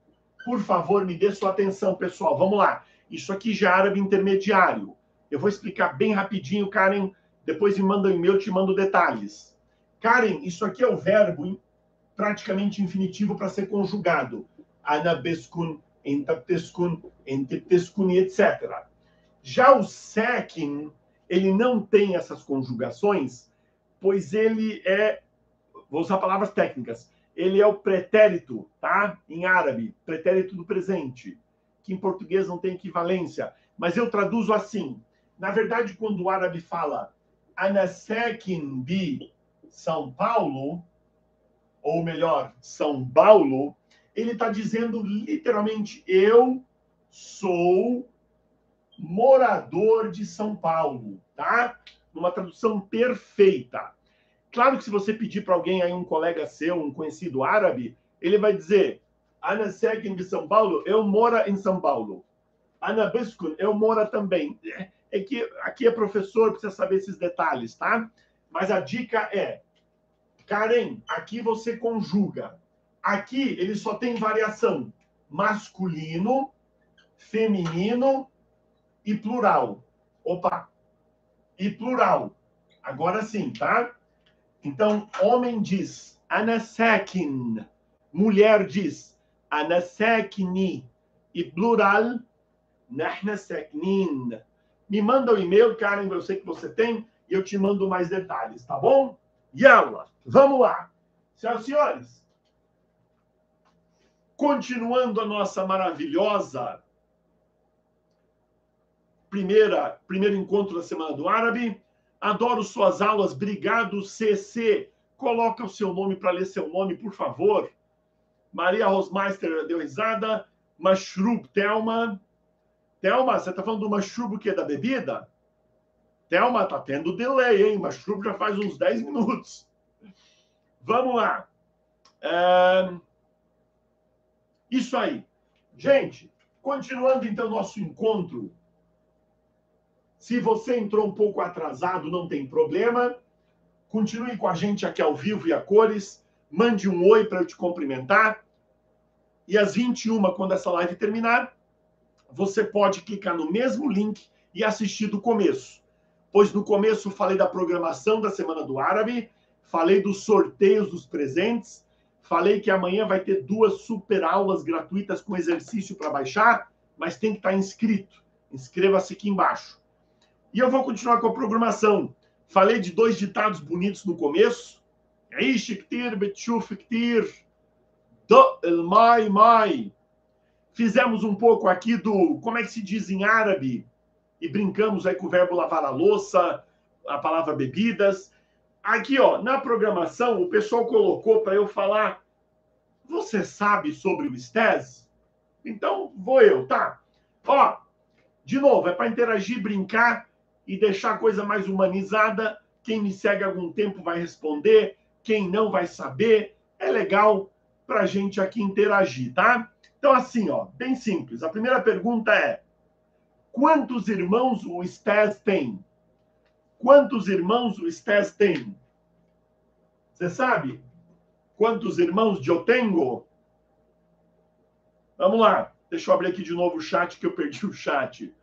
Por favor, me dê sua atenção, pessoal. Vamos lá. Isso aqui já é árabe intermediário. Eu vou explicar bem rapidinho, Karen. Depois me manda um e-mail, eu te mando detalhes. Karen, isso aqui é o verbo praticamente infinitivo para ser conjugado. Anabeskun, entapeskun, entepeskun, etcétera. Já o sekin, ele não tem essas conjugações, pois ele é... Vou usar palavras técnicas. Ele é o pretérito, tá? Em árabe, pretérito do presente, que em português não tem equivalência. Mas eu traduzo assim. Na verdade, quando o árabe fala Anasekin bi São Paulo, ou melhor, São Paulo, ele está dizendo literalmente eu sou morador de São Paulo, tá? Numa tradução perfeita. Claro que se você pedir para alguém, aí um colega seu, um conhecido árabe, ele vai dizer Ana Sekin de São Paulo, eu moro em São Paulo. Ana Beskun, eu moro também. É que aqui é professor, precisa saber esses detalhes, tá? Mas a dica é, Karen, aqui você conjuga. Aqui ele só tem variação masculino, feminino e plural. Opa! E plural. Agora sim, tá? Então, homem diz Anasekin. Mulher diz Anasekni. E plural, Nahnaseknin. Me manda o um e-mail, Karen, eu sei que você tem, e eu te mando mais detalhes, tá bom? E aula, vamos lá. Senhoras e senhores, continuando a nossa maravilhosa primeira, primeiro encontro da Semana do Árabe. Adoro suas aulas, obrigado, C C. Coloca o seu nome para ler seu nome, por favor. Maria Rosmeister deu risada. Mashrub, Thelma. Thelma, você está falando do mashrub o quê? Da bebida? Thelma, tá tendo delay, hein? Mashrub já faz uns dez minutos. Vamos lá. É... Isso aí. Gente, continuando então o nosso encontro. Se você entrou um pouco atrasado, não tem problema. Continue com a gente aqui ao vivo e a cores. Mande um oi para eu te cumprimentar. E às vinte e uma, quando essa live terminar, você pode clicar no mesmo link e assistir do começo. Pois no começo falei da programação da Semana do Árabe, falei dos sorteios dos presentes, falei que amanhã vai ter duas super aulas gratuitas com exercício para baixar, mas tem que estar inscrito. Inscreva-se aqui embaixo. E eu vou continuar com a programação. Falei de dois ditados bonitos no começo. Fizemos um pouco aqui do como é que se diz em árabe. E brincamos aí com o verbo lavar a louça, a palavra bebidas. Aqui, ó, na programação, o pessoal colocou para eu falar. Você sabe sobre o estese? Então, vou eu, tá? Ó, de novo, é para interagir, brincar e deixar a coisa mais humanizada. Quem me segue há algum tempo vai responder, quem não vai saber. É legal para a gente aqui interagir, tá? Então, assim, ó, bem simples. A primeira pergunta é: quantos irmãos o Estés tem? Quantos irmãos o Estés tem? Você sabe? Quantos irmãos eu tenho? Vamos lá. Deixa eu abrir aqui de novo o chat, que eu perdi o chat.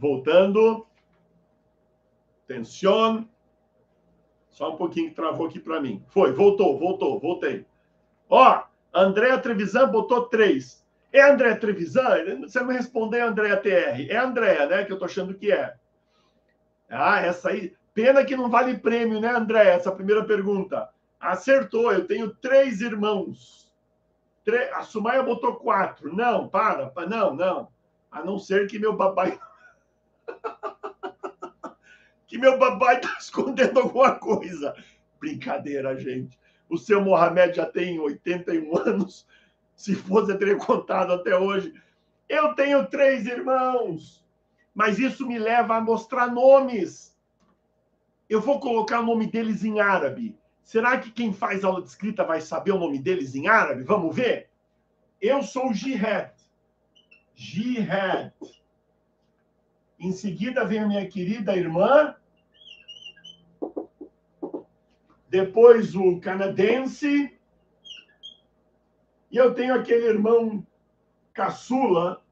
Voltando. Atenção. Só um pouquinho que travou aqui para mim. Foi, voltou, voltou, voltei. Ó, Andréa Trevisan botou três. É Andréa Trevisan? Você não respondeu, Andréa T R. É Andréa, né? Que eu tô achando que é. Ah, essa aí. Pena que não vale prêmio, né, Andréa? Essa primeira pergunta. Acertou, eu tenho três irmãos. A Sumaia botou quatro. Não, para, não, não. A não ser que meu papai... que meu papai está escondendo alguma coisa. Brincadeira, gente. O seu Mohamed já tem oitenta e um anos. Se fosse, eu teria contado até hoje. Eu tenho três irmãos. Mas isso me leva a mostrar nomes. Eu vou colocar o nome deles em árabe. Será que quem faz aula de escrita vai saber o nome deles em árabe? Vamos ver? Eu sou Jihad. Jihad. Em seguida vem a minha querida irmã. Depois o canadense. E eu tenho aquele irmão caçula,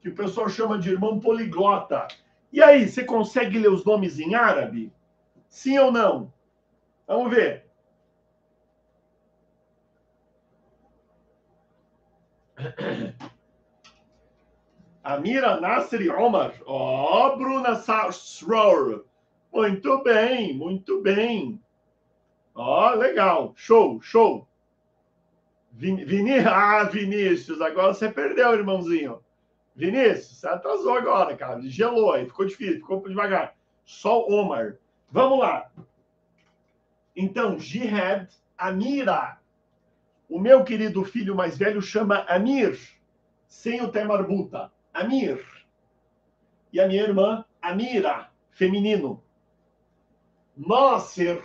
que o pessoal chama de irmão poliglota. E aí, você consegue ler os nomes em árabe? Sim ou não? Vamos ver. Amira, Nasser e Omar. Ó, oh, Bruna Sarsroor. Muito bem, muito bem. Ó, oh, legal. Show, show. Vin... Vin... Ah, Vinícius, agora você perdeu, irmãozinho. Vinícius, você atrasou agora, cara. Gelou aí, ficou difícil, ficou devagar. Só o Omar. Vamos lá. Então, Jihad, Amira. O meu querido filho mais velho chama Amir, sem o temarbuta. Amir. E a minha irmã, Amira, feminino. Nasser,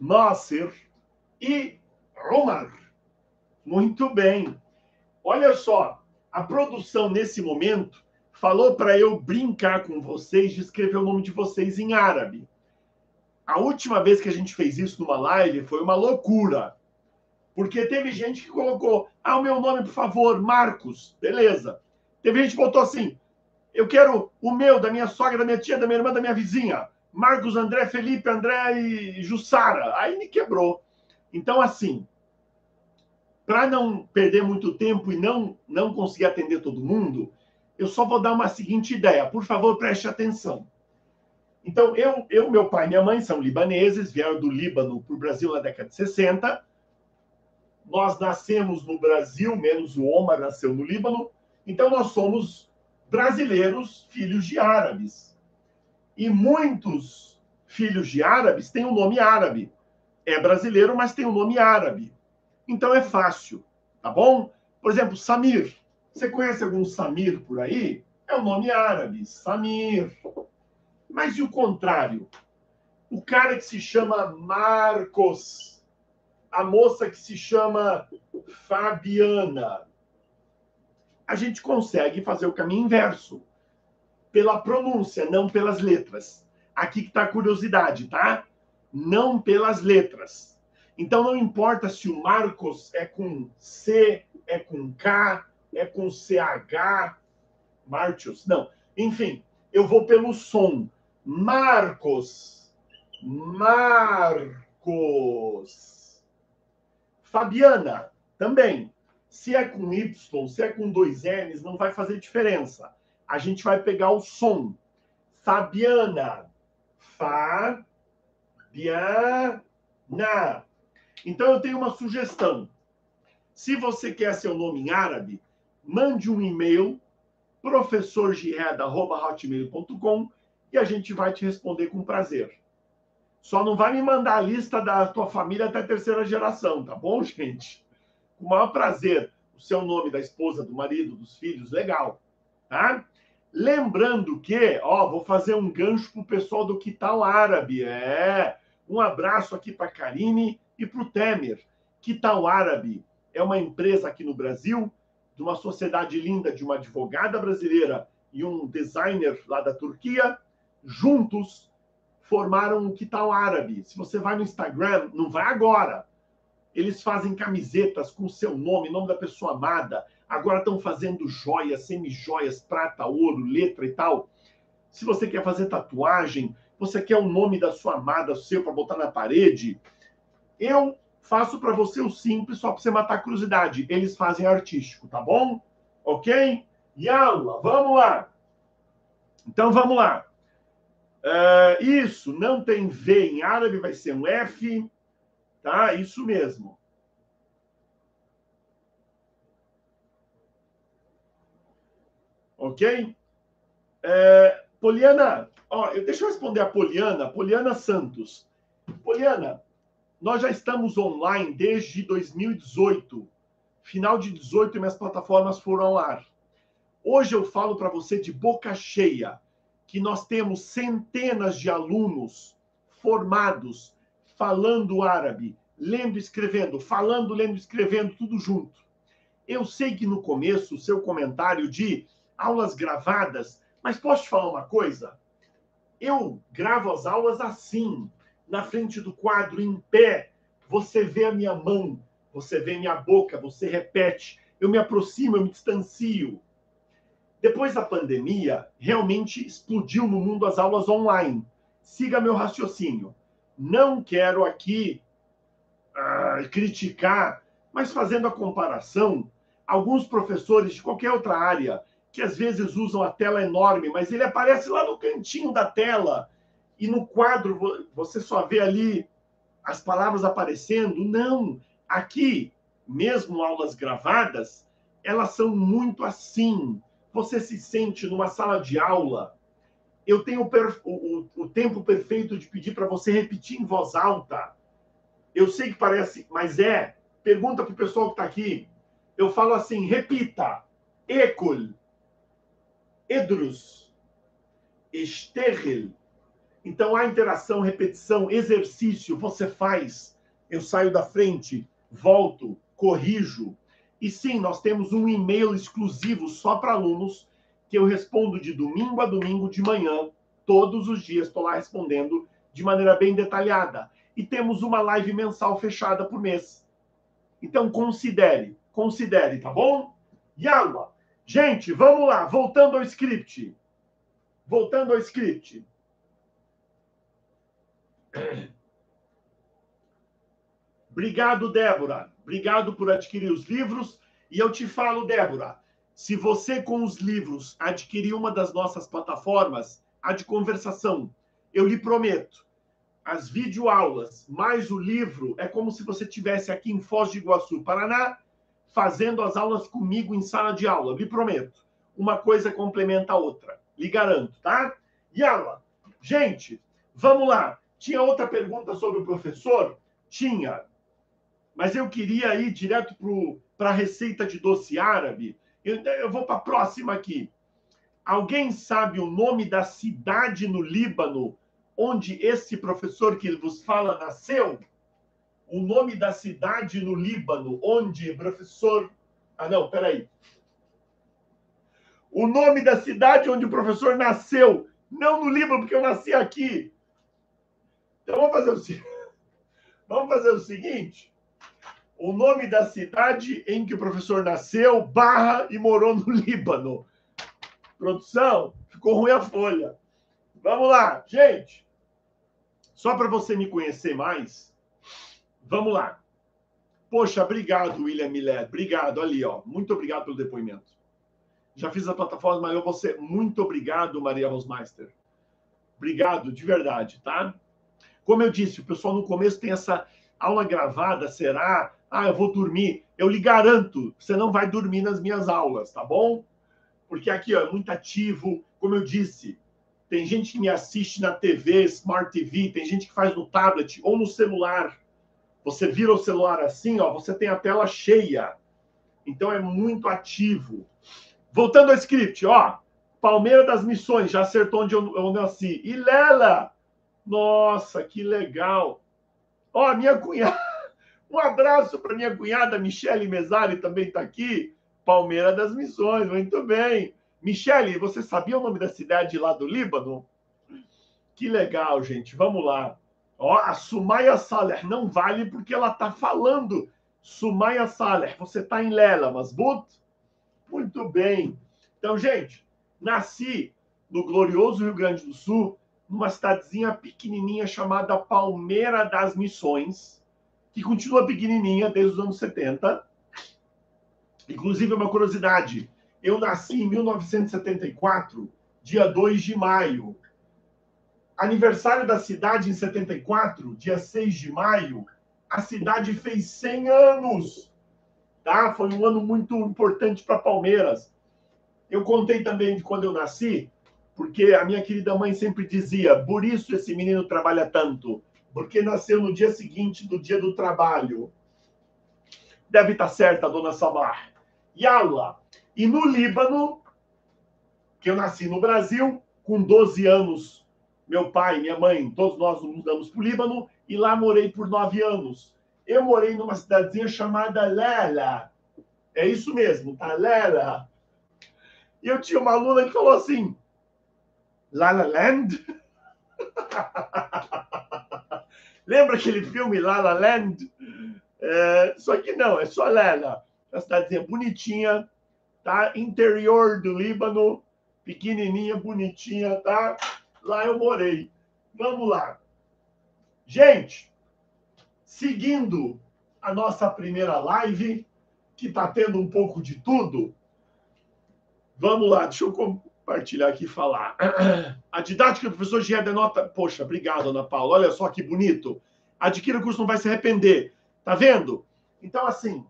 Nasser e Omar. Muito bem. Olha só. A produção, nesse momento, falou para eu brincar com vocês, de escrever o nome de vocês em árabe. A última vez que a gente fez isso numa live foi uma loucura. Porque teve gente que colocou, ah, o meu nome, por favor, Marcos. Beleza. Teve gente que botou assim, eu quero o meu, da minha sogra, da minha tia, da minha irmã, da minha vizinha. Marcos, André, Felipe, André e Jussara. Aí me quebrou. Então, assim... Para não perder muito tempo e não, não conseguir atender todo mundo, eu só vou dar uma seguinte ideia. Por favor, preste atenção. Então, eu, eu meu pai e minha mãe são libaneses, vieram do Líbano para o Brasil na década de sessenta. Nós nascemos no Brasil, menos o Omar nasceu no Líbano. Então, nós somos brasileiros, filhos de árabes. E muitos filhos de árabes têm um nome árabe. É brasileiro, mas tem um nome árabe. Então é fácil, tá bom? Por exemplo, Samir. Você conhece algum Samir por aí? É um nome árabe, Samir. Mas e o contrário? O cara que se chama Marcos. A moça que se chama Fabiana. A gente consegue fazer o caminho inverso. Pela pronúncia, não pelas letras. Aqui que tá a curiosidade, tá? Não pelas letras. Então, não importa se o Marcos é com C, é com K, é com C H, Martius, não. Enfim, eu vou pelo som. Marcos, Marcos. Fabiana, também. Se é com Y, se é com dois N's, não vai fazer diferença. A gente vai pegar o som. Fabiana, Fabiana. Então, eu tenho uma sugestão. Se você quer seu nome em árabe, mande um e-mail, professor jihad arroba hotmail ponto com, e a gente vai te responder com prazer. Só não vai me mandar a lista da tua família até a terceira geração, tá bom, gente? Com o maior prazer. O seu nome, da esposa, do marido, dos filhos, legal. Tá? Lembrando que, ó, vou fazer um gancho pro pessoal do Que Tal Árabe. É, um abraço aqui pra Karine. E para o Temer, Que Tal Árabe é uma empresa aqui no Brasil, de uma sociedade linda, de uma advogada brasileira e um designer lá da Turquia, juntos formaram o Que Tal Árabe. Se você vai no Instagram, não vai agora. Eles fazem camisetas com seu nome, nome da pessoa amada. Agora estão fazendo joias, semijoias, prata, ouro, letra e tal. Se você quer fazer tatuagem, você quer o nome da sua amada, seu, para botar na parede... Eu faço para você o simples, só para você matar a curiosidade. Eles fazem artístico, tá bom? Ok? Yalla, vamos lá. Então, vamos lá. Uh, isso, não tem V em árabe, vai ser um F. Tá? Isso mesmo. Ok? Uh, Poliana, ó, deixa eu responder a Poliana. Poliana Santos. Poliana... Nós já estamos online desde dois mil e dezoito. Final de dezoito, minhas plataformas foram ao ar. Hoje eu falo para você de boca cheia, que nós temos centenas de alunos formados, falando árabe, lendo, escrevendo, falando, lendo, escrevendo, tudo junto. Eu sei que no começo o seu comentário de aulas gravadas, mas posso te falar uma coisa? Eu gravo as aulas assim, na frente do quadro, em pé. Você vê a minha mão, você vê minha boca, você repete. Eu me aproximo, eu me distancio. Depois da pandemia, realmente explodiu no mundo as aulas online. Siga meu raciocínio. Não quero aqui ah, criticar, mas fazendo a comparação, alguns professores de qualquer outra área que às vezes usam a tela enorme, mas ele aparece lá no cantinho da tela e no quadro você só vê ali as palavras aparecendo. Não, aqui, mesmo aulas gravadas, elas são muito assim. Você se sente numa sala de aula. Eu tenho o, per... o, o tempo perfeito de pedir para você repetir em voz alta. Eu sei que parece, mas é. Pergunta para o pessoal que está aqui. Eu falo assim, repita. Ekul, edrus, esterril. Então, há interação, repetição, exercício. Você faz. Eu saio da frente, volto, corrijo. E sim, nós temos um e-mail exclusivo só para alunos que eu respondo de domingo a domingo de manhã. Todos os dias estou lá respondendo de maneira bem detalhada. E temos uma live mensal fechada por mês. Então, considere. Considere, tá bom? Yala! Gente, vamos lá. Voltando ao script. Voltando ao script. Obrigado, Débora. Obrigado por adquirir os livros. E eu te falo, Débora, se você com os livros adquirir uma das nossas plataformas, a de conversação, eu lhe prometo, as videoaulas mais o livro é como se você estivesse aqui em Foz de Iguaçu, Paraná, fazendo as aulas comigo em sala de aula. Eu lhe prometo. Uma coisa complementa a outra. Lhe garanto, tá? Yala! Gente, vamos lá. Tinha outra pergunta sobre o professor? Tinha. Mas eu queria ir direto para a receita de doce árabe. Eu, eu vou para a próxima aqui. Alguém sabe o nome da cidade no Líbano onde esse professor que vos fala nasceu? O nome da cidade no Líbano onde professor... Ah, não, peraí. O nome da cidade onde o professor nasceu. Não no Líbano, porque eu nasci aqui. Então, vamos fazer o seguinte. Vamos fazer o seguinte. O nome da cidade em que o professor nasceu, barra, e morou no Líbano. Produção, ficou ruim a folha. Vamos lá, gente. Só para você me conhecer mais, vamos lá. Poxa, obrigado, William Miller. Obrigado, ali, ó. Muito obrigado pelo depoimento. Já fiz a plataforma, mas eu vou ser... Muito obrigado, Maria Rosmeister. Obrigado, de verdade, tá? Como eu disse, o pessoal no começo tem essa... Aula gravada, será? Ah, eu vou dormir. Eu lhe garanto, você não vai dormir nas minhas aulas, tá bom? Porque aqui, ó, é muito ativo. Como eu disse, tem gente que me assiste na T V, Smart T V, tem gente que faz no tablet ou no celular. Você vira o celular assim, ó, você tem a tela cheia. Então, é muito ativo. Voltando ao script, ó. Palmeira das Missões, já acertou onde eu, eu nasci. E Lela! Nossa, que legal! Ó, oh, minha cunhada, um abraço para minha cunhada, Michele Mesari, também está aqui, Palmeira das Missões, muito bem. Michele, você sabia o nome da cidade lá do Líbano? Que legal, gente, vamos lá. Ó, oh, a Sumaya Saleh, não vale porque ela está falando. Sumaya Saleh, você está em Lela, mas but? Muito bem. Então, gente, nasci no glorioso Rio Grande do Sul, numa cidadezinha pequenininha chamada Palmeira das Missões, que continua pequenininha desde os anos setenta. Inclusive, é uma curiosidade. Eu nasci em mil novecentos e setenta e quatro, dia dois de maio. Aniversário da cidade em setenta e quatro, dia seis de maio, a cidade fez cem anos. Tá? Foi um ano muito importante para Palmeiras. Eu contei também de quando eu nasci, porque a minha querida mãe sempre dizia, por isso esse menino trabalha tanto, porque nasceu no dia seguinte do dia do trabalho. Deve estar certa, dona Samar. Yala! E no Líbano, que eu nasci no Brasil, com doze anos, meu pai, minha mãe, todos nós mudamos para o Líbano, e lá morei por nove anos. Eu morei numa cidadezinha chamada Lela. É isso mesmo, tá, Lela? E eu tinha uma aluna que falou assim, La La Land? Lembra aquele filme La La Land? É, só que não, é só Lela. Uma cidadezinha bonitinha, tá? Interior do Líbano, pequenininha, bonitinha, tá? Lá eu morei. Vamos lá. Gente, seguindo a nossa primeira live, que tá tendo um pouco de tudo, vamos lá, deixa eu compartilhar aqui e falar. A didática do professor G. denota... Poxa, obrigado, Ana Paula. Olha só que bonito. Adquira o curso, não vai se arrepender. Tá vendo? Então, assim,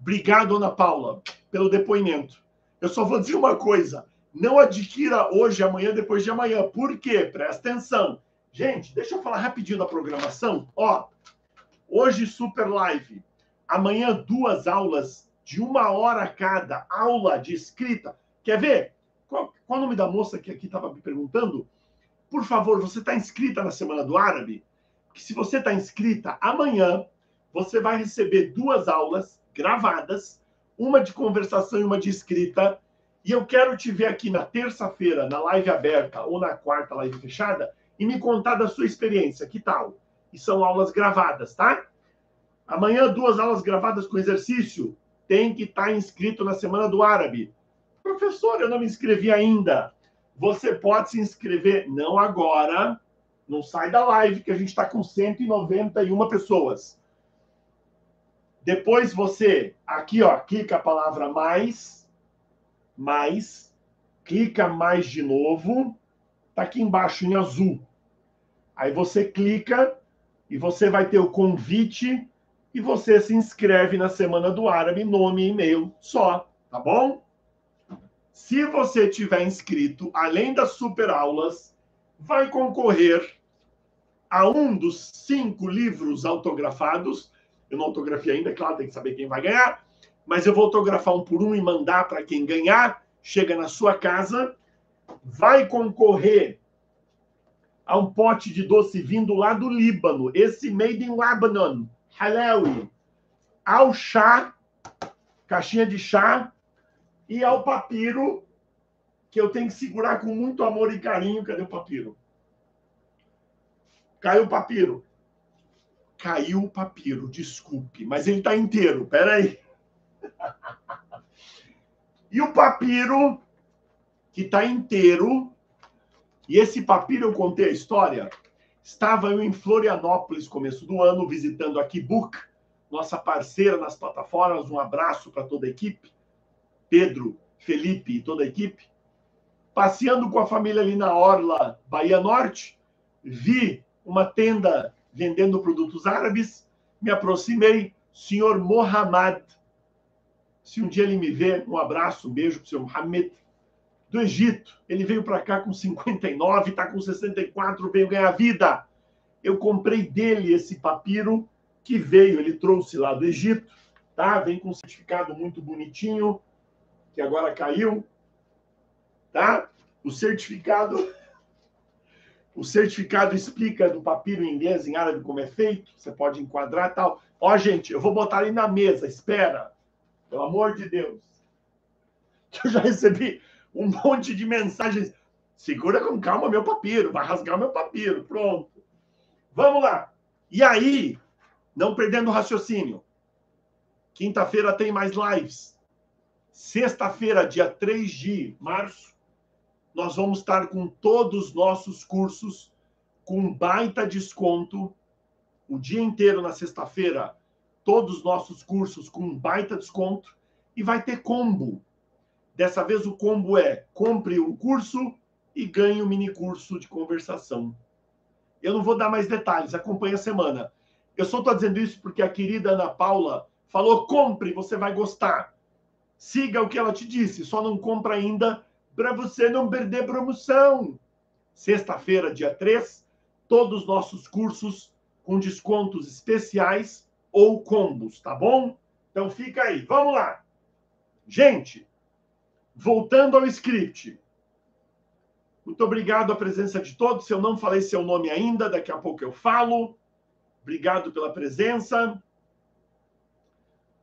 obrigado, Ana Paula, pelo depoimento. Eu só vou dizer uma coisa. Não adquira hoje, amanhã, depois de amanhã. Por quê? Presta atenção. Gente, deixa eu falar rapidinho da programação. Ó, hoje, super live. Amanhã, duas aulas de uma hora cada. Aula de escrita. Quer ver? Qual, qual o nome da moça que aqui estava me perguntando? Por favor, você está inscrita na Semana do Árabe? Porque se você está inscrita, amanhã você vai receber duas aulas gravadas, uma de conversação e uma de escrita. E eu quero te ver aqui na terça-feira, na live aberta ou na quarta live fechada, e me contar da sua experiência. Que tal? E são aulas gravadas, tá? Amanhã, duas aulas gravadas com exercício. Tem que estar inscrito na Semana do Árabe. Professor, eu não me inscrevi ainda. Você pode se inscrever, não agora, não sai da live, que a gente está com cento e noventa e uma pessoas. Depois você, aqui, ó, clica a palavra mais, mais, clica mais de novo, tá aqui embaixo em azul. Aí você clica e você vai ter o convite e você se inscreve na Semana do Árabe, nome e e-mail só, tá bom? Se você tiver inscrito, além das super aulas, vai concorrer a um dos cinco livros autografados. Eu não autografei ainda, claro, tem que saber quem vai ganhar. Mas eu vou autografar um por um e mandar para quem ganhar. Chega na sua casa. Vai concorrer a um pote de doce vindo lá do Líbano. Esse made in Lebanon, halawi. Ao chá, caixinha de chá. E ao papiro, que eu tenho que segurar com muito amor e carinho. Cadê o papiro? Caiu o papiro. Caiu o papiro, desculpe. Mas ele está inteiro, peraí. E o papiro, que está inteiro, e esse papiro, eu contei a história, estava eu em Florianópolis, começo do ano, visitando a Kibuk, nossa parceira nas plataformas. Um abraço para toda a equipe. Pedro, Felipe e toda a equipe, passeando com a família ali na orla Bahia Norte, vi uma tenda vendendo produtos árabes, me aproximei, senhor Mohamed, se um dia ele me ver, um abraço, um beijo para o senhor Mohamed, do Egito, ele veio para cá com cinquenta e nove, está com sessenta e quatro, veio ganhar vida, eu comprei dele esse papiro que veio, ele trouxe lá do Egito, tá? Vem com um certificado muito bonitinho, que agora caiu, tá? O certificado, o certificado explica do papiro em inglês, em árabe, como é feito, você pode enquadrar e tal. Ó, gente, eu vou botar ali na mesa, espera, pelo amor de Deus. Eu já recebi um monte de mensagens, segura com calma meu papiro, vai rasgar meu papiro, pronto. Vamos lá. E aí, não perdendo o raciocínio, quinta-feira tem mais lives. Sexta-feira, dia três de março, nós vamos estar com todos os nossos cursos com baita desconto. O dia inteiro na sexta-feira, todos os nossos cursos com baita desconto. E vai ter combo. Dessa vez o combo é compre um curso e ganhe um mini curso de conversação. Eu não vou dar mais detalhes, acompanhe a semana. Eu só estou dizendo isso porque a querida Ana Paula falou compre, você vai gostar. Siga o que ela te disse, só não compra ainda para você não perder promoção. Sexta-feira, dia três, todos os nossos cursos com descontos especiais ou combos, tá bom? Então fica aí, vamos lá. Gente, voltando ao script. Muito obrigado à presença de todos. Se eu não falei seu nome ainda, daqui a pouco eu falo. Obrigado pela presença.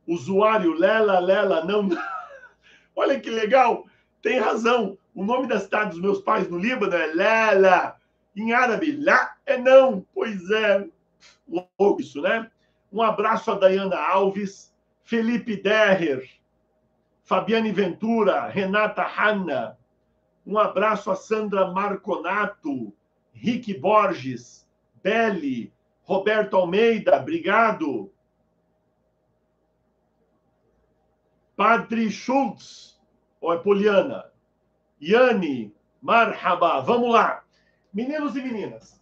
Usuário Lela, Lela, não... Olha que legal, tem razão. O nome da cidade dos meus pais no Líbano é Lela. Em árabe, lá é não. Pois é, louco isso, né? Um abraço a Dayana Alves, Felipe Derrer, Fabiane Ventura, Renata Hanna. Um abraço a Sandra Marconato, Rick Borges, Beli, Roberto Almeida, obrigado. Padre Schultz, ou é Poliana? Yane, Marhaba, vamos lá. Meninos e meninas,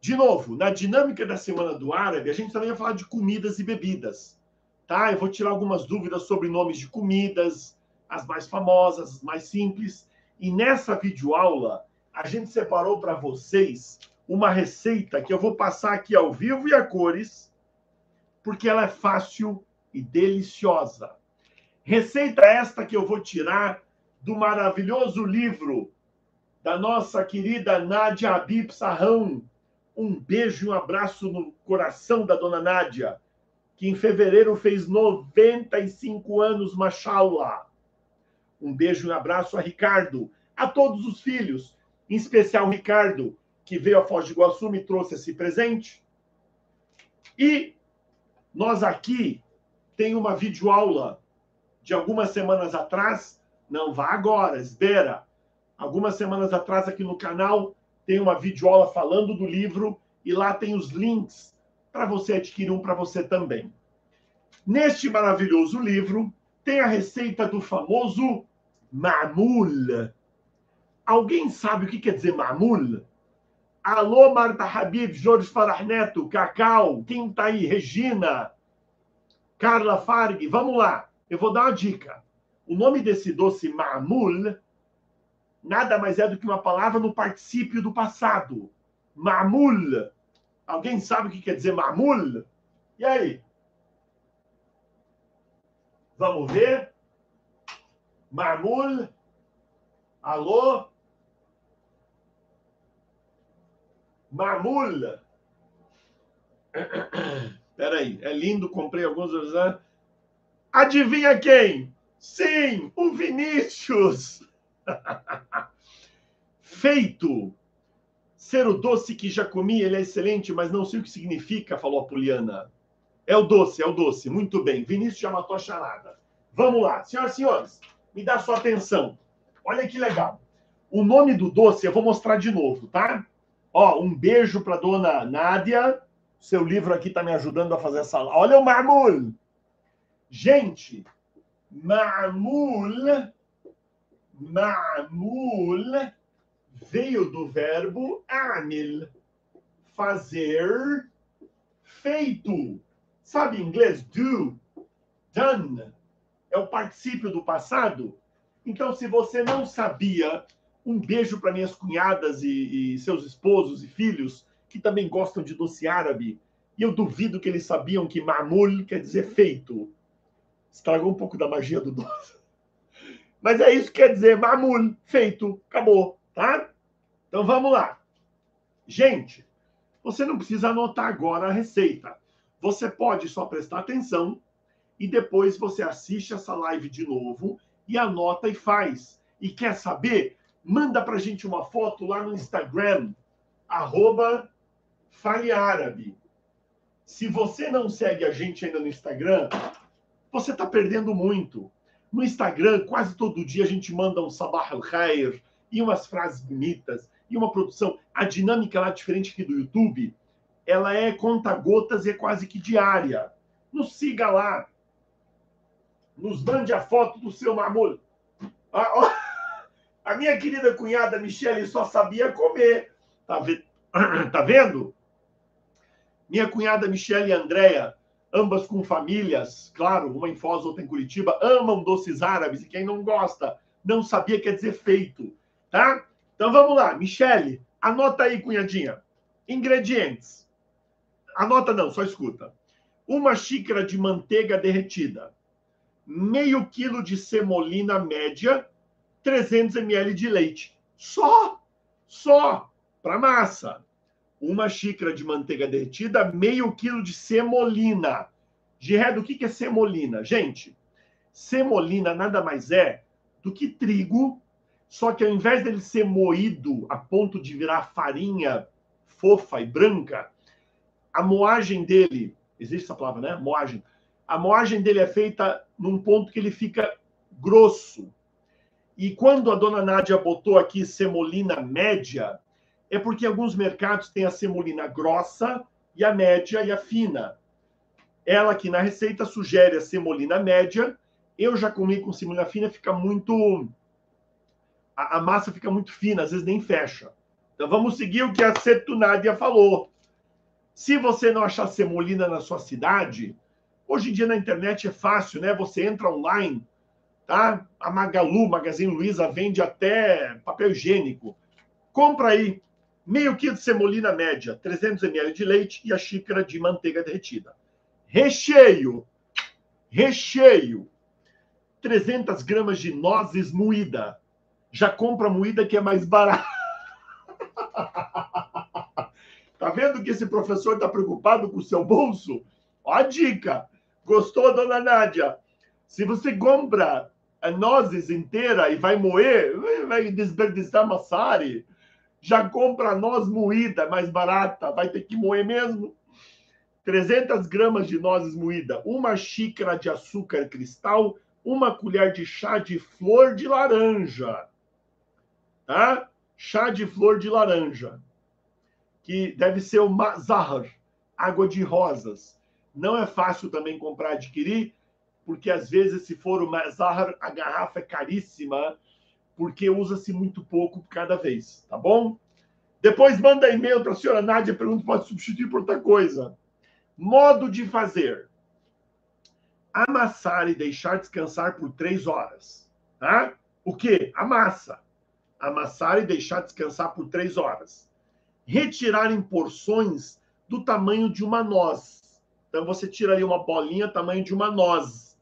de novo, na dinâmica da Semana do Árabe, a gente também vai falar de comidas e bebidas, tá? Eu vou tirar algumas dúvidas sobre nomes de comidas, as mais famosas, as mais simples. E nessa videoaula, a gente separou para vocês uma receita que eu vou passar aqui ao vivo e a cores, porque ela é fácil e deliciosa. Receita esta que eu vou tirar do maravilhoso livro da nossa querida Nádia Habib Sarrão. Um beijo e um abraço no coração da dona Nádia, que em fevereiro fez noventa e cinco anos, mashallah. Um beijo e um abraço a Ricardo, a todos os filhos, em especial o Ricardo, que veio a Foz de Iguaçu e me trouxe esse presente. E nós aqui tem uma videoaula de algumas semanas atrás, não vá agora, espera. Algumas semanas atrás aqui no canal tem uma videoaula falando do livro e lá tem os links para você adquirir um para você também. Neste maravilhoso livro tem a receita do famoso mamul. Alguém sabe o que quer dizer mamul? Alô, Marta Habib, Jorge Farah Neto, Cacau, quem tá aí? Regina, Carla Farg, vamos lá. Eu vou dar uma dica. O nome desse doce mamul nada mais é do que uma palavra no particípio do passado. Mamul. Alguém sabe o que quer dizer mamul? E aí? Vamos ver. Mamul. Alô? Mamul. Espera aí. É lindo, comprei alguns... Adivinha quem? Sim, o Vinícius. Feito. Ser o doce que já comi, ele é excelente, mas não sei o que significa, falou a Poliana. É o doce, é o doce. Muito bem. Vinícius já matou a charada. Vamos lá. Senhoras e senhores, me dá sua atenção. Olha que legal. O nome do doce eu vou mostrar de novo, tá? Ó, um beijo para dona Nádia. Seu livro aqui está me ajudando a fazer essa... Olha o mamul. Gente, ma'mul, ma'mul veio do verbo amil, fazer, feito. Sabe em inglês? Do, done, é o particípio do passado. Então, se você não sabia, um beijo para minhas cunhadas e, e seus esposos e filhos, que também gostam de doce árabe. E eu duvido que eles sabiam que ma'mul quer dizer feito. Estragou um pouco da magia do doce. Mas é isso que quer dizer, mamul, feito, acabou, tá? Então vamos lá. Gente, você não precisa anotar agora a receita. Você pode só prestar atenção e depois você assiste essa live de novo e anota e faz. E quer saber? Manda pra gente uma foto lá no Instagram, arroba Fale Árabe. Se você não segue a gente ainda no Instagram... Você está perdendo muito. No Instagram, quase todo dia a gente manda um sabah al-khair e umas frases bonitas e uma produção. A dinâmica lá, diferente aqui do YouTube, ela é conta-gotas e é quase que diária. Nos siga lá. Nos mande a foto do seu mamul. Ah, oh, a minha querida cunhada Michele só sabia comer. Tá, ve... tá vendo? Minha cunhada Michele e Andréia, ambas com famílias, claro, uma em Foz, outra em Curitiba, amam doces árabes, e quem não gosta, não sabia, quer dizer feito, tá? Então vamos lá, Michele, anota aí, cunhadinha. Ingredientes. Anota não, só escuta. Uma xícara de manteiga derretida, meio quilo de semolina média, trezentos mililitros de leite. Só, só, para massa. Uma xícara de manteiga derretida, meio quilo de semolina, Jihad, o que é semolina? Gente, semolina nada mais é do que trigo, só que ao invés dele ser moído a ponto de virar farinha fofa e branca, a moagem dele, existe essa palavra, né? Moagem. A moagem dele é feita num ponto que ele fica grosso. E quando a dona Nádia botou aqui semolina média, é porque alguns mercados têm a semolina grossa e a média e a fina. Ela aqui na receita sugere a semolina média. Eu já comi com semolina fina, fica muito... A, a massa fica muito fina, às vezes nem fecha. Então vamos seguir o que a Setunádia falou. Se você não achar semolina na sua cidade, hoje em dia na internet é fácil, né? Você entra online, tá? A Magalu, Magazine Luiza, vende até papel higiênico. Compra aí meio quilo de semolina média, trezentos mililitros de leite e a xícara de manteiga derretida. Recheio, recheio, trezentas gramas de nozes moída. Já compra moída que é mais barata. Tá vendo que esse professor tá preocupado com o seu bolso? Ó a dica. Gostou, dona Nádia? Se você compra a nozes inteira e vai moer, vai desperdiçar maçari. Já compra a noz moída, mais barata. Vai ter que moer mesmo. trezentas gramas de nozes moída, uma xícara de açúcar cristal, uma colher de chá de flor de laranja. Tá? Chá de flor de laranja. Que deve ser o mazahar, água de rosas. Não é fácil também comprar, adquirir, porque às vezes, se for o mazahar, a garrafa é caríssima, porque usa-se muito pouco cada vez, tá bom? Depois manda e-mail para a senhora Nádia, pergunta se pode substituir por outra coisa. Modo de fazer. Amassar e deixar descansar por três horas. Tá? O quê? A massa. Amassar e deixar descansar por três horas. Retirar em porções do tamanho de uma noz. Então, você tira aí uma bolinha tamanho de uma noz.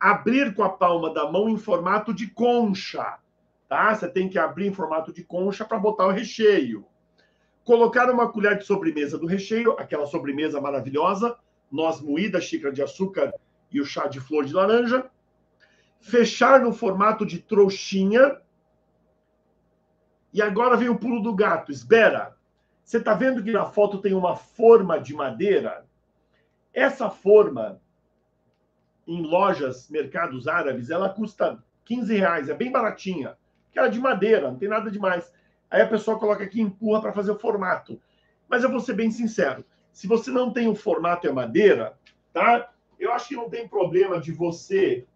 Abrir com a palma da mão em formato de concha. Tá? Você tem que abrir em formato de concha para botar o recheio. Colocar uma colher de sobremesa do recheio, aquela sobremesa maravilhosa, noz moída, xícara de açúcar e o chá de flor de laranja. Fechar no formato de trouxinha. E agora vem o pulo do gato. Espera. Você está vendo que na foto tem uma forma de madeira? Essa forma, em lojas, mercados árabes, ela custa quinze reais. É bem baratinha. Porque ela é de madeira, não tem nada demais. Aí a pessoa coloca aqui e empurra para fazer o formato. Mas eu vou ser bem sincero. Se você não tem o formato e a madeira, tá? Eu acho que não tem problema de você...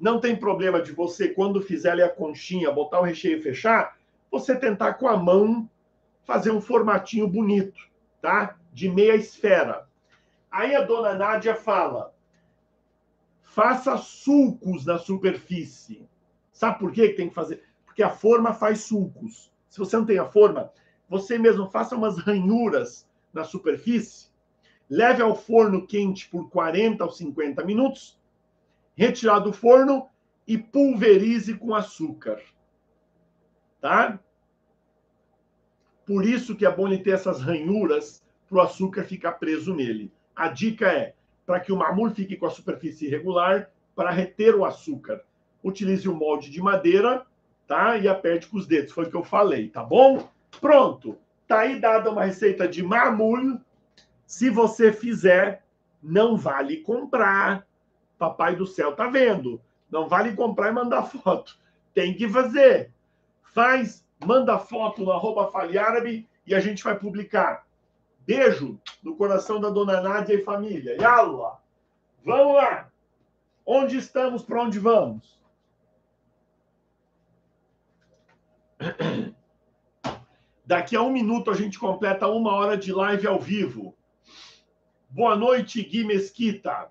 Não tem problema de você, quando fizer ali a conchinha, botar o recheio e fechar, você tentar com a mão fazer um formatinho bonito, tá? De meia esfera. Aí a dona Nádia fala, faça sulcos na superfície. Sabe por que tem que fazer? Porque a forma faz sulcos. Se você não tem a forma, você mesmo faça umas ranhuras na superfície, leve ao forno quente por quarenta ou cinquenta minutos, retirar do forno e pulverize com açúcar. Tá? Por isso que é bom ele ter essas ranhuras para o açúcar ficar preso nele. A dica é, para que o mamur fique com a superfície irregular, para reter o açúcar, utilize um molde de madeira, tá? E aperte com os dedos, foi o que eu falei, tá bom? Pronto, tá aí dada uma receita de mamul. Se você fizer, não vale comprar. Papai do céu tá vendo. Não vale comprar e mandar foto. Tem que fazer. Faz, manda foto no arroba Fale Árabe e a gente vai publicar. Beijo no coração da dona Nádia e família. Yallah! Vamos lá! Onde estamos, para onde vamos? Daqui a um minuto a gente completa uma hora de live ao vivo. Boa noite, Gui Mesquita.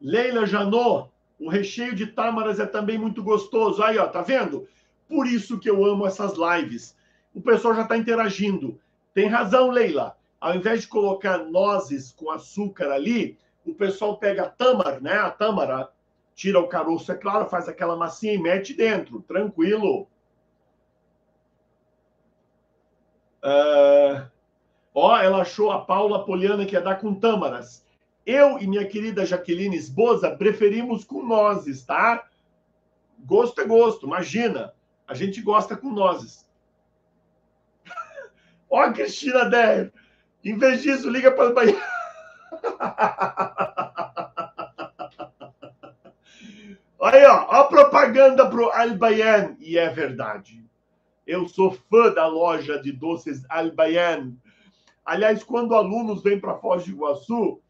Leila Janot, o recheio de tâmaras é também muito gostoso. Aí, ó, tá vendo? Por isso que eu amo essas lives. O pessoal já está interagindo. Tem razão, Leila. Ao invés de colocar nozes com açúcar ali, o pessoal pega a tâmara, né? A tâmara, tira o caroço, é claro, faz aquela massinha e mete dentro. Tranquilo. Uh, ó, ela achou a Paula Poliana que ia dar com tâmaras. Eu e minha querida Jaqueline, esposa, preferimos com nozes, tá? Gosto é gosto, imagina. A gente gosta com nozes. Ó, a Cristina Dé. Em vez disso, liga para o banheiro. Olha aí, ó, a propaganda para o Al-Bayan. E é verdade. Eu sou fã da loja de doces Al-Bayan. Aliás, quando alunos vêm para Foz de Iguaçu,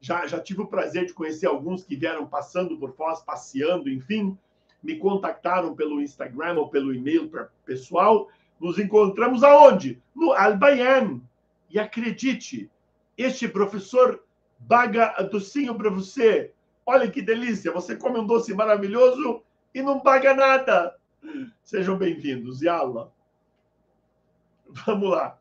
já, já tive o prazer de conhecer alguns que vieram passando por Foz, passeando, enfim, me contactaram pelo Instagram ou pelo e-mail pessoal. Nos encontramos aonde? No Al-Bayan. E acredite, este professor paga docinho para você. Olha que delícia, você come um doce maravilhoso e não paga nada. Sejam bem-vindos, e aula. Vamos lá.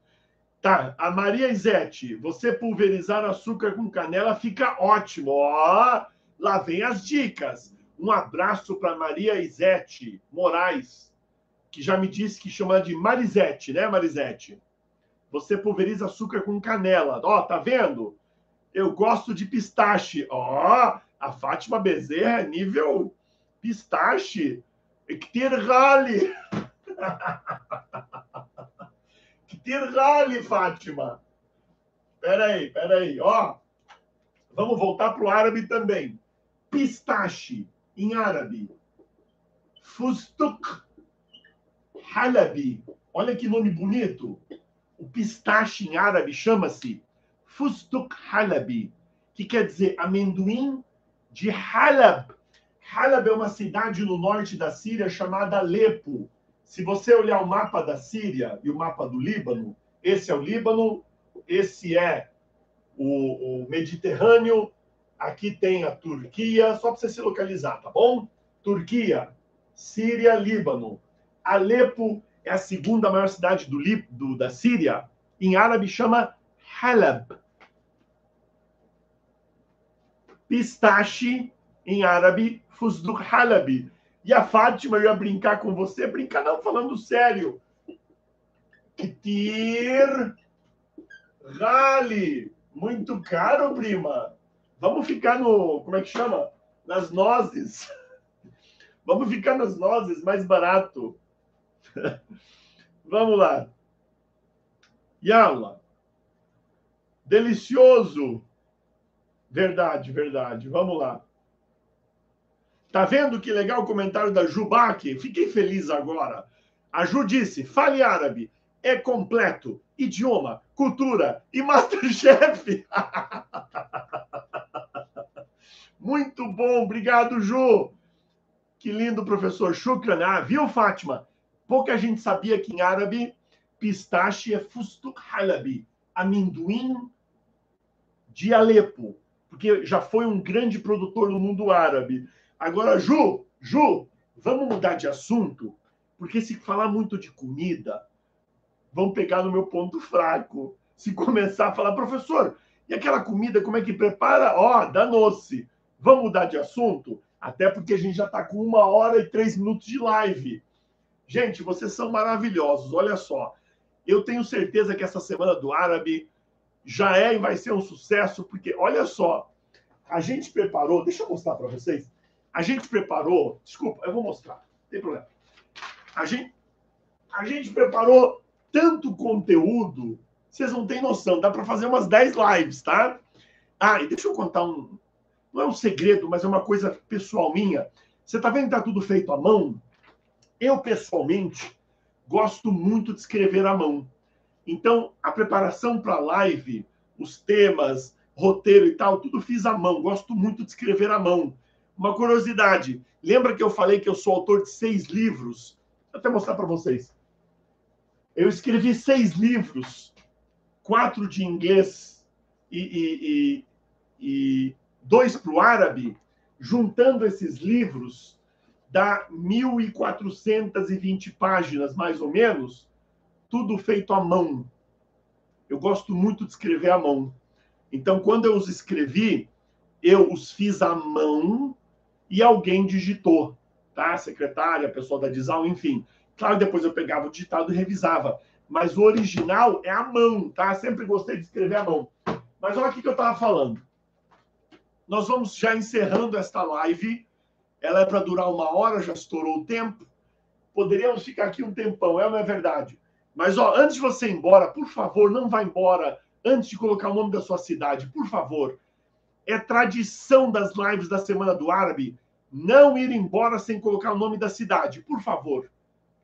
Tá, a Maria Izete, você pulverizar açúcar com canela fica ótimo. Ó, lá vem as dicas. Um abraço para Maria Izete Moraes, que já me disse que chama de Marisete, né, Marisete? Você pulveriza açúcar com canela. Ó, tá vendo? Eu gosto de pistache. Ó, a Fátima Bezerra é nível pistache. Ktirgali. Ktirgali, Fátima. Peraí, peraí. Ó, vamos voltar para o árabe também. Pistache, em árabe. Fustuk Halabi. Olha que nome bonito. O pistache em árabe chama-se Fustuk Halabi, que quer dizer amendoim de Halab. Halab é uma cidade no norte da Síria chamada Alepo. Se você olhar o mapa da Síria e o mapa do Líbano, esse é o Líbano, esse é o, o Mediterrâneo, aqui tem a Turquia, só para você se localizar, tá bom? Turquia, Síria, Líbano. Alepo é a segunda maior cidade do, do, da Síria. Em árabe chama Halab. Pistache, em árabe, Fusduk Halabi. E a Fátima, eu ia brincar com você. Brincar não, falando sério. Ktir Ghali. Muito caro, prima. Vamos ficar no... Como é que chama? Nas nozes. Vamos ficar nas nozes, mais barato. Vamos lá. Yala. Delicioso. Verdade, verdade. Vamos lá. Tá vendo que legal o comentário da Jubaque? Fiquei feliz agora. A Ju disse, fale árabe, é completo, idioma, cultura e Masterchef. Muito bom, obrigado, Ju. Que lindo, professor. Shukran. Ah, viu, Fátima? Pouca gente sabia que em árabe, pistache é fustuk halabi, amendoim de Alepo, porque já foi um grande produtor no mundo árabe. Agora, Ju, Ju, vamos mudar de assunto, porque se falar muito de comida, vão pegar no meu ponto fraco. Se começar a falar, professor, e aquela comida, como é que prepara? Ó, danou-se. Vamos mudar de assunto? Até porque a gente já está com uma hora e três minutos de live. Gente, vocês são maravilhosos, olha só. Eu tenho certeza que essa Semana do Árabe já é e vai ser um sucesso, porque, olha só, a gente preparou... Deixa eu mostrar para vocês. A gente preparou... Desculpa, eu vou mostrar, não tem problema. A gente, a gente preparou tanto conteúdo, vocês não têm noção, dá para fazer umas dez lives, tá? Ah, e deixa eu contar um... Não é um segredo, mas é uma coisa pessoal minha. Você tá vendo que tá tudo feito à mão? Eu, pessoalmente, gosto muito de escrever à mão. Então, a preparação para a live, os temas, roteiro e tal, tudo fiz à mão. Gosto muito de escrever à mão. Uma curiosidade. Lembra que eu falei que eu sou autor de seis livros? Vou até mostrar para vocês. Eu escrevi seis livros. Quatro de inglês e, e, e, e dois para o árabe. Juntando esses livros... dá mil quatrocentas e vinte páginas, mais ou menos, tudo feito à mão. Eu gosto muito de escrever à mão. Então, quando eu os escrevi, eu os fiz à mão e alguém digitou, tá? Secretária, pessoal da Disal, enfim. Claro, depois eu pegava o digitado e revisava. Mas o original é à mão, tá? Sempre gostei de escrever à mão. Mas olha o que eu estava falando. Nós vamos já encerrando esta live. Ela é para durar uma hora, já estourou o tempo. Poderíamos ficar aqui um tempão, é ou não é verdade? Mas, ó, antes de você ir embora, por favor, não vá embora antes de colocar o nome da sua cidade, por favor. É tradição das lives da Semana do Árabe não ir embora sem colocar o nome da cidade, por favor.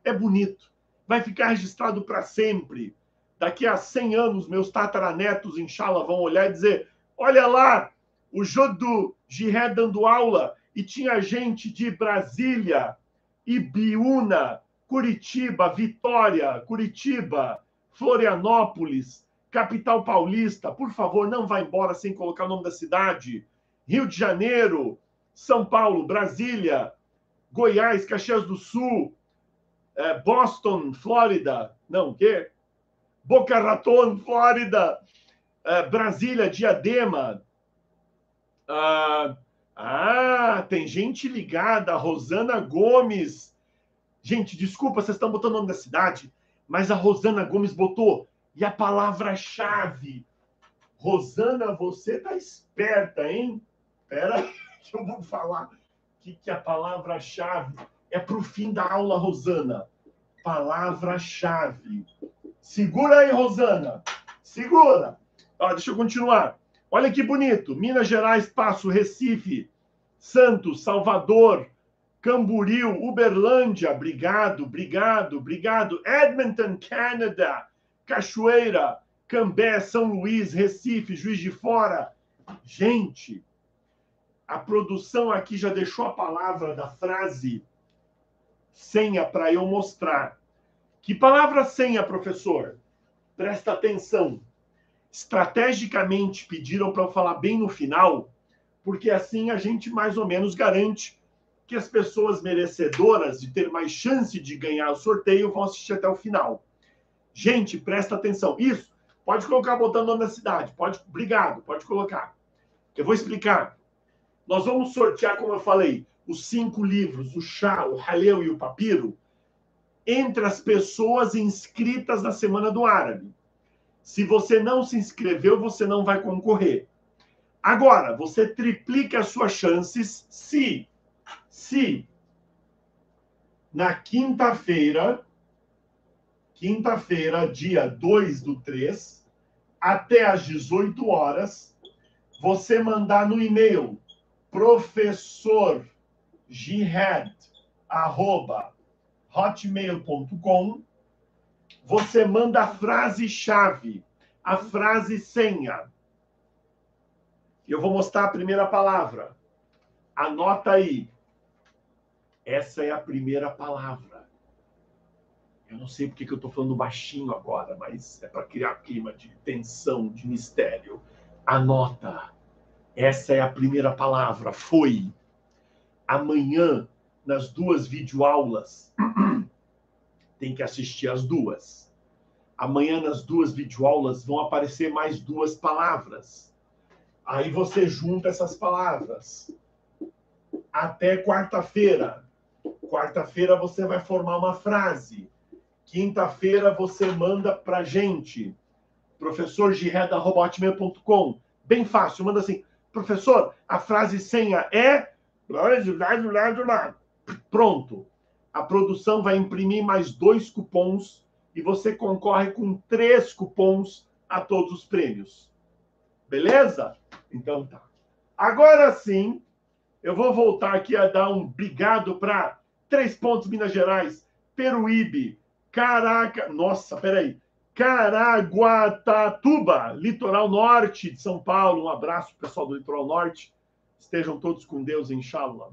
É bonito. Vai ficar registrado para sempre. Daqui a cem anos, meus tataranetos, inshallah, vão olhar e dizer: olha lá, o Jodô Giré dando aula e tinha gente de Brasília, Ibiúna, Curitiba, Vitória, Curitiba, Florianópolis, Capital Paulista. Por favor, não vá embora sem colocar o nome da cidade. Rio de Janeiro, São Paulo, Brasília, Goiás, Caxias do Sul, Boston, Flórida, não, o quê? Boca Raton, Flórida, Brasília, Diadema. Ah, ah, tem gente ligada, Rosana Gomes. Gente, desculpa, vocês estão botando o nome da cidade, mas a Rosana Gomes botou, e a palavra-chave. Rosana, você tá esperta, hein? Pera aí, que eu vou falar. O que, que é a palavra-chave? É pro fim da aula, Rosana. Palavra-chave. Segura aí, Rosana. Segura. Ó, deixa eu continuar. Olha que bonito. Minas Gerais, Passo, Recife, Santos, Salvador, Camboriú, Uberlândia. Obrigado, obrigado, obrigado. Edmonton, Canadá. Cachoeira, Cambé, São Luís, Recife, Juiz de Fora. Gente, a produção aqui já deixou a palavra da frase senha para eu mostrar. Que palavra senha, professor? Presta atenção. Estrategicamente pediram para eu falar bem no final, porque assim a gente mais ou menos garante que as pessoas merecedoras de ter mais chance de ganhar o sorteio vão assistir até o final. Gente, presta atenção. Isso, pode colocar botando o nome da cidade. Pode, obrigado, pode colocar. Eu vou explicar. Nós vamos sortear, como eu falei, os cinco livros, o chá, o haleu e o papiro, entre as pessoas inscritas na Semana do Árabe. Se você não se inscreveu, você não vai concorrer. Agora, você triplica as suas chances se, se na quinta-feira... Quinta-feira, dia dois do três, até às dezoito horas, você mandar no e-mail professor jihad arroba hotmail ponto com. Você manda a frase-chave, a frase-senha. Eu vou mostrar a primeira palavra. Anota aí. Essa é a primeira palavra. Eu não sei porque que eu estou falando baixinho agora, mas é para criar clima de tensão, de mistério. Anota. Essa é a primeira palavra. Foi. Amanhã, nas duas videoaulas, tem que assistir as duas. Amanhã, nas duas videoaulas, vão aparecer mais duas palavras. Aí você junta essas palavras. Até quarta-feira. Quarta-feira você vai formar uma frase. Quinta-feira você manda para gente, professor gireda arroba hotmail ponto com. Bem fácil, manda assim: professor, a frase senha é... Pronto. A produção vai imprimir mais dois cupons e você concorre com três cupons a todos os prêmios. Beleza? Então tá. Agora sim, eu vou voltar aqui a dar um obrigado para Três Pontos, Minas Gerais, Peruíbe, Caraca, nossa, peraí, Caraguatatuba, litoral norte de São Paulo. Um abraço, pessoal do litoral norte. Estejam todos com Deus, inshallah.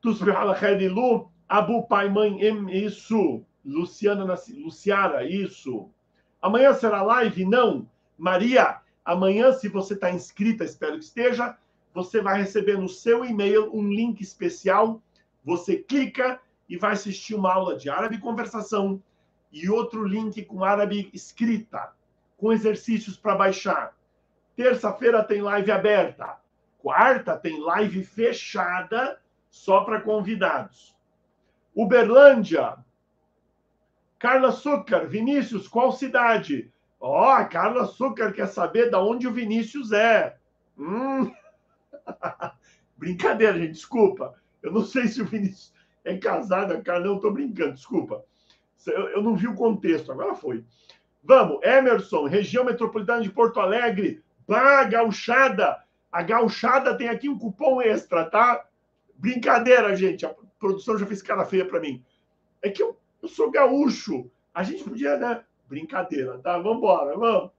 Tusbihala Khedilu, Abu Pai Mãe M, isso. Luciana, Luciara, isso. Amanhã será live? Não. Maria, amanhã, se você está inscrita, espero que esteja, você vai receber no seu e-mail um link especial. Você clica e vai assistir uma aula de árabe conversação e outro link com árabe escrita, com exercícios para baixar. Terça-feira tem live aberta. Quarta tem live fechada, só para convidados. Uberlândia. Carla Sucar, Vinícius, qual cidade? Ó, oh, Carla Sucar quer saber de onde o Vinícius é. Hum. Brincadeira, gente, desculpa. Eu não sei se o Vinícius é casado, cara, não, tô brincando, desculpa. Eu, eu não vi o contexto, agora foi. Vamos, Emerson, região metropolitana de Porto Alegre, bah, gauchada. A gauchada tem aqui um cupom extra, tá? Brincadeira, gente, a produção já fez cara feia pra mim. É que eu, eu sou gaúcho, a gente podia, né? Brincadeira, tá? Vambora, vamos.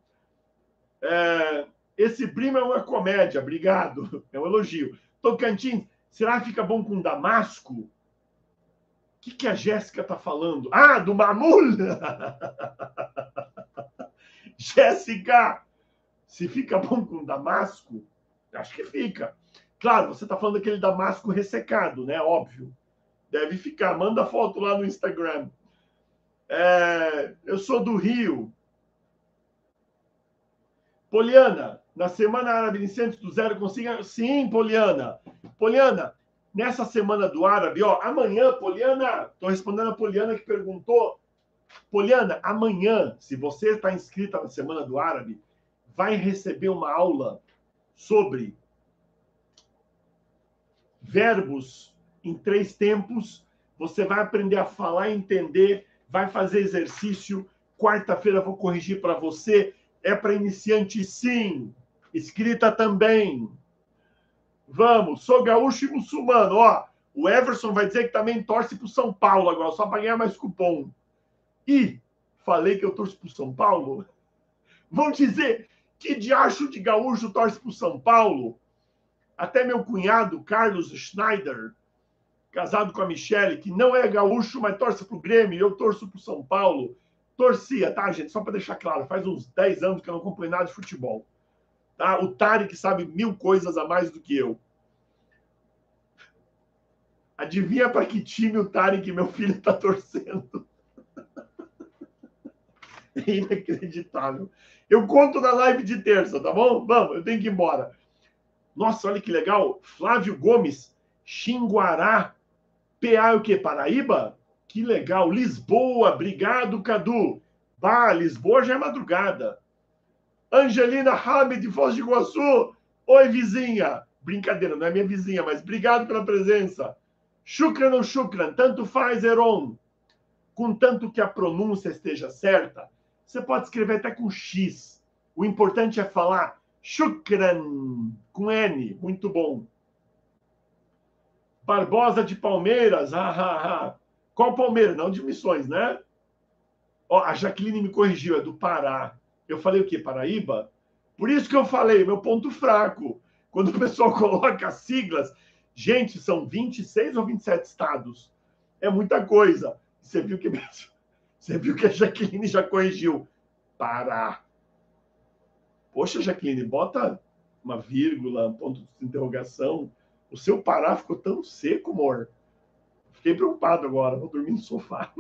É... Esse primo é uma comédia, obrigado. É um elogio. Tocantins, será que fica bom com Damasco? O que, que a Jéssica tá falando? Ah, do Mamula! Jéssica, se fica bom com Damasco? Acho que fica. Claro, você tá falando daquele Damasco ressecado, né? Óbvio. Deve ficar. Manda foto lá no Instagram. É... Eu sou do Rio. Poliana, na Semana Árabe Iniciante do Zero Consiga... Sim, Poliana. Poliana, nessa Semana do Árabe, ó, amanhã, Poliana, estou respondendo a Poliana que perguntou. Poliana, amanhã, se você está inscrita na Semana do Árabe, vai receber uma aula sobre verbos em três tempos. Você vai aprender a falar, entender, vai fazer exercício. Quarta-feira vou corrigir para você. É para iniciante, sim. Escrita também. Vamos. Sou gaúcho e muçulmano. Ó, o Everson vai dizer que também torce para o São Paulo agora, só para ganhar mais cupom. E falei que eu torço para o São Paulo? Vão dizer que diacho de gaúcho torce para o São Paulo? Até meu cunhado, Carlos Schneider, casado com a Michele, que não é gaúcho, mas torce para o Grêmio, e eu torço para o São Paulo. Torcia, tá, gente? Só para deixar claro, faz uns dez anos que eu não acompanho nada de futebol. Tá? O Tarek sabe mil coisas a mais do que eu. Adivinha para que time o Tarek, meu filho, está torcendo? É inacreditável. Eu conto na live de terça, tá bom? Vamos, eu tenho que ir embora. Nossa, olha que legal. Flávio Gomes, Xinguará, P A, o quê? Paraíba? Que legal. Lisboa, obrigado, Cadu. Bah, Lisboa já é madrugada. Angelina Habib, de Foz de Iguaçu. Oi, vizinha. Brincadeira, não é minha vizinha, mas obrigado pela presença. Shukran ou shukran, tanto faz, Heron. Contanto que a pronúncia esteja certa, você pode escrever até com X. O importante é falar shukran, com N. Muito bom. Barbosa de Palmeiras, ah, ah, ah. Qual Palmeira? Não de Missões, né? Ó, a Jaqueline me corrigiu, é do Pará. Eu falei o quê? Paraíba? Por isso que eu falei, meu ponto fraco. Quando o pessoal coloca as siglas, gente, são vinte e seis ou vinte e sete estados. É muita coisa. Você viu que, você viu que a Jaqueline já corrigiu. Pará. Poxa, Jaqueline, bota uma vírgula, um ponto de interrogação. O seu Pará ficou tão seco, amor. Fiquei preocupado agora, vou dormir no sofá.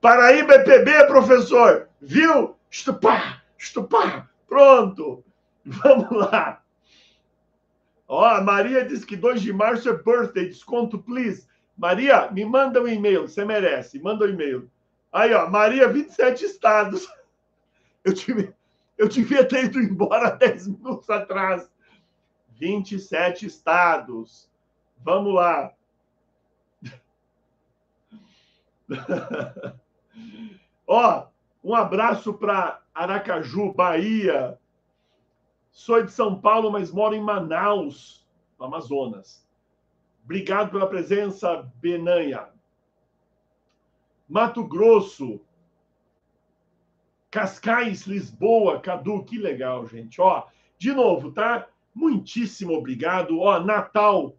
Paraíba é P B, professor. Viu? Estupá, estupá. Pronto. Vamos lá. Ó, a Maria diz que dois de março é birthday. Desconto, please. Maria, me manda um e-mail. Você merece. Manda um e-mail. Aí, ó. Maria, vinte e sete estados. Eu tive, eu devia ter ido embora dez minutos atrás. vinte e sete estados. Vamos lá. Ó, um abraço para Aracaju, Bahia. Sou de São Paulo, mas moro em Manaus, no Amazonas. Obrigado pela presença, Benanha. Mato Grosso. Cascais, Lisboa, Cadu, que legal, gente. Ó, de novo, tá? Muitíssimo obrigado. Ó, Natal,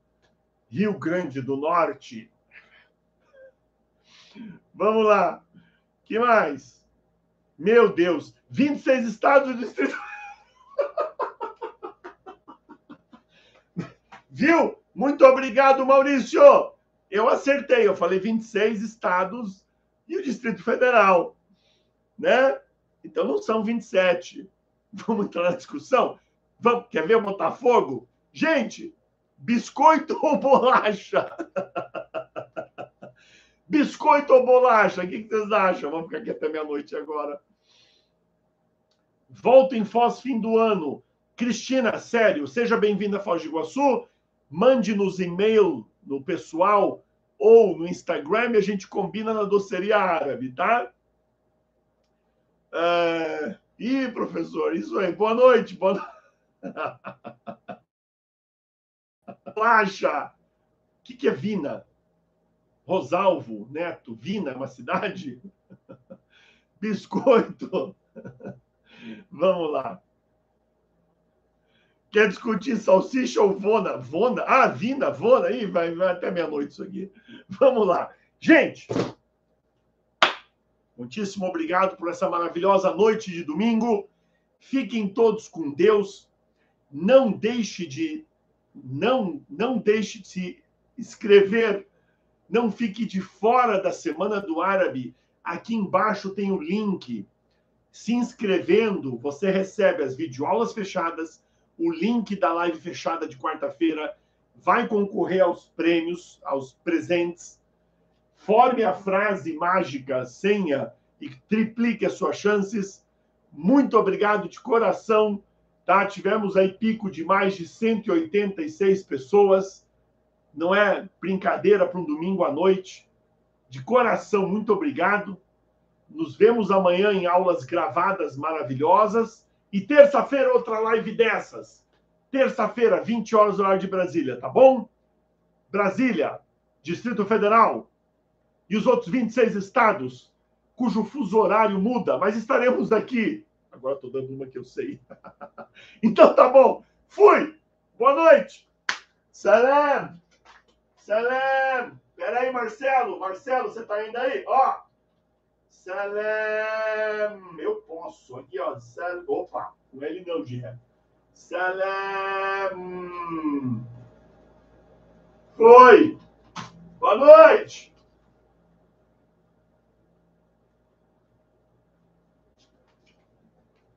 Rio Grande do Norte. Vamos lá. Que mais? Meu Deus. vinte e seis estados do Distrito... Viu? Muito obrigado, Maurício. Eu acertei. Eu falei vinte e seis estados e o Distrito Federal. Né? Então não são vinte e sete. Vamos entrar na discussão? Vamos. Quer ver o Botafogo? Gente... Biscoito ou bolacha? Biscoito ou bolacha? O que vocês acham? Vamos ficar aqui até meia-noite agora. Volto em Foz, fim do ano. Cristina, sério, seja bem-vinda a Foz de Iguaçu. Mande-nos e-mail no pessoal ou no Instagram e a gente combina na doceria árabe, tá? É... Ih, professor, isso aí. Boa noite. Boa noite. Relaxa. O que, que é Vina? Rosalvo, Neto. Vina é uma cidade? Biscoito. Vamos lá. Quer discutir salsicha ou vona? Vona? Ah, Vina, Vona. Ih, vai, vai até meia-noite isso aqui. Vamos lá. Gente, muitíssimo obrigado por essa maravilhosa noite de domingo. Fiquem todos com Deus. Não deixe de... Não, não deixe de se inscrever. Não fique de fora da Semana do Árabe. Aqui embaixo tem o link. Se inscrevendo, você recebe as videoaulas fechadas, o link da live fechada de quarta-feira, vai concorrer aos prêmios, aos presentes. Forme a frase mágica, a senha, e triplique as suas chances. Muito obrigado de coração. Tá? Tivemos aí pico de mais de cento e oitenta e seis pessoas. Não é brincadeira para um domingo à noite. De coração, muito obrigado. Nos vemos amanhã em aulas gravadas maravilhosas. E terça-feira, outra live dessas. Terça-feira, vinte horas, horário de Brasília, tá bom? Brasília, Distrito Federal e os outros vinte e seis estados, cujo fuso horário muda, mas estaremos aqui. Agora estou dando uma que eu sei. Então tá bom. Fui! Boa noite! Salam! Salam! Peraí, Marcelo. Marcelo, você tá indo aí? Ó! Salam, eu posso, aqui ó, sal... opa, com ele não, Diego. Salam, foi, boa noite.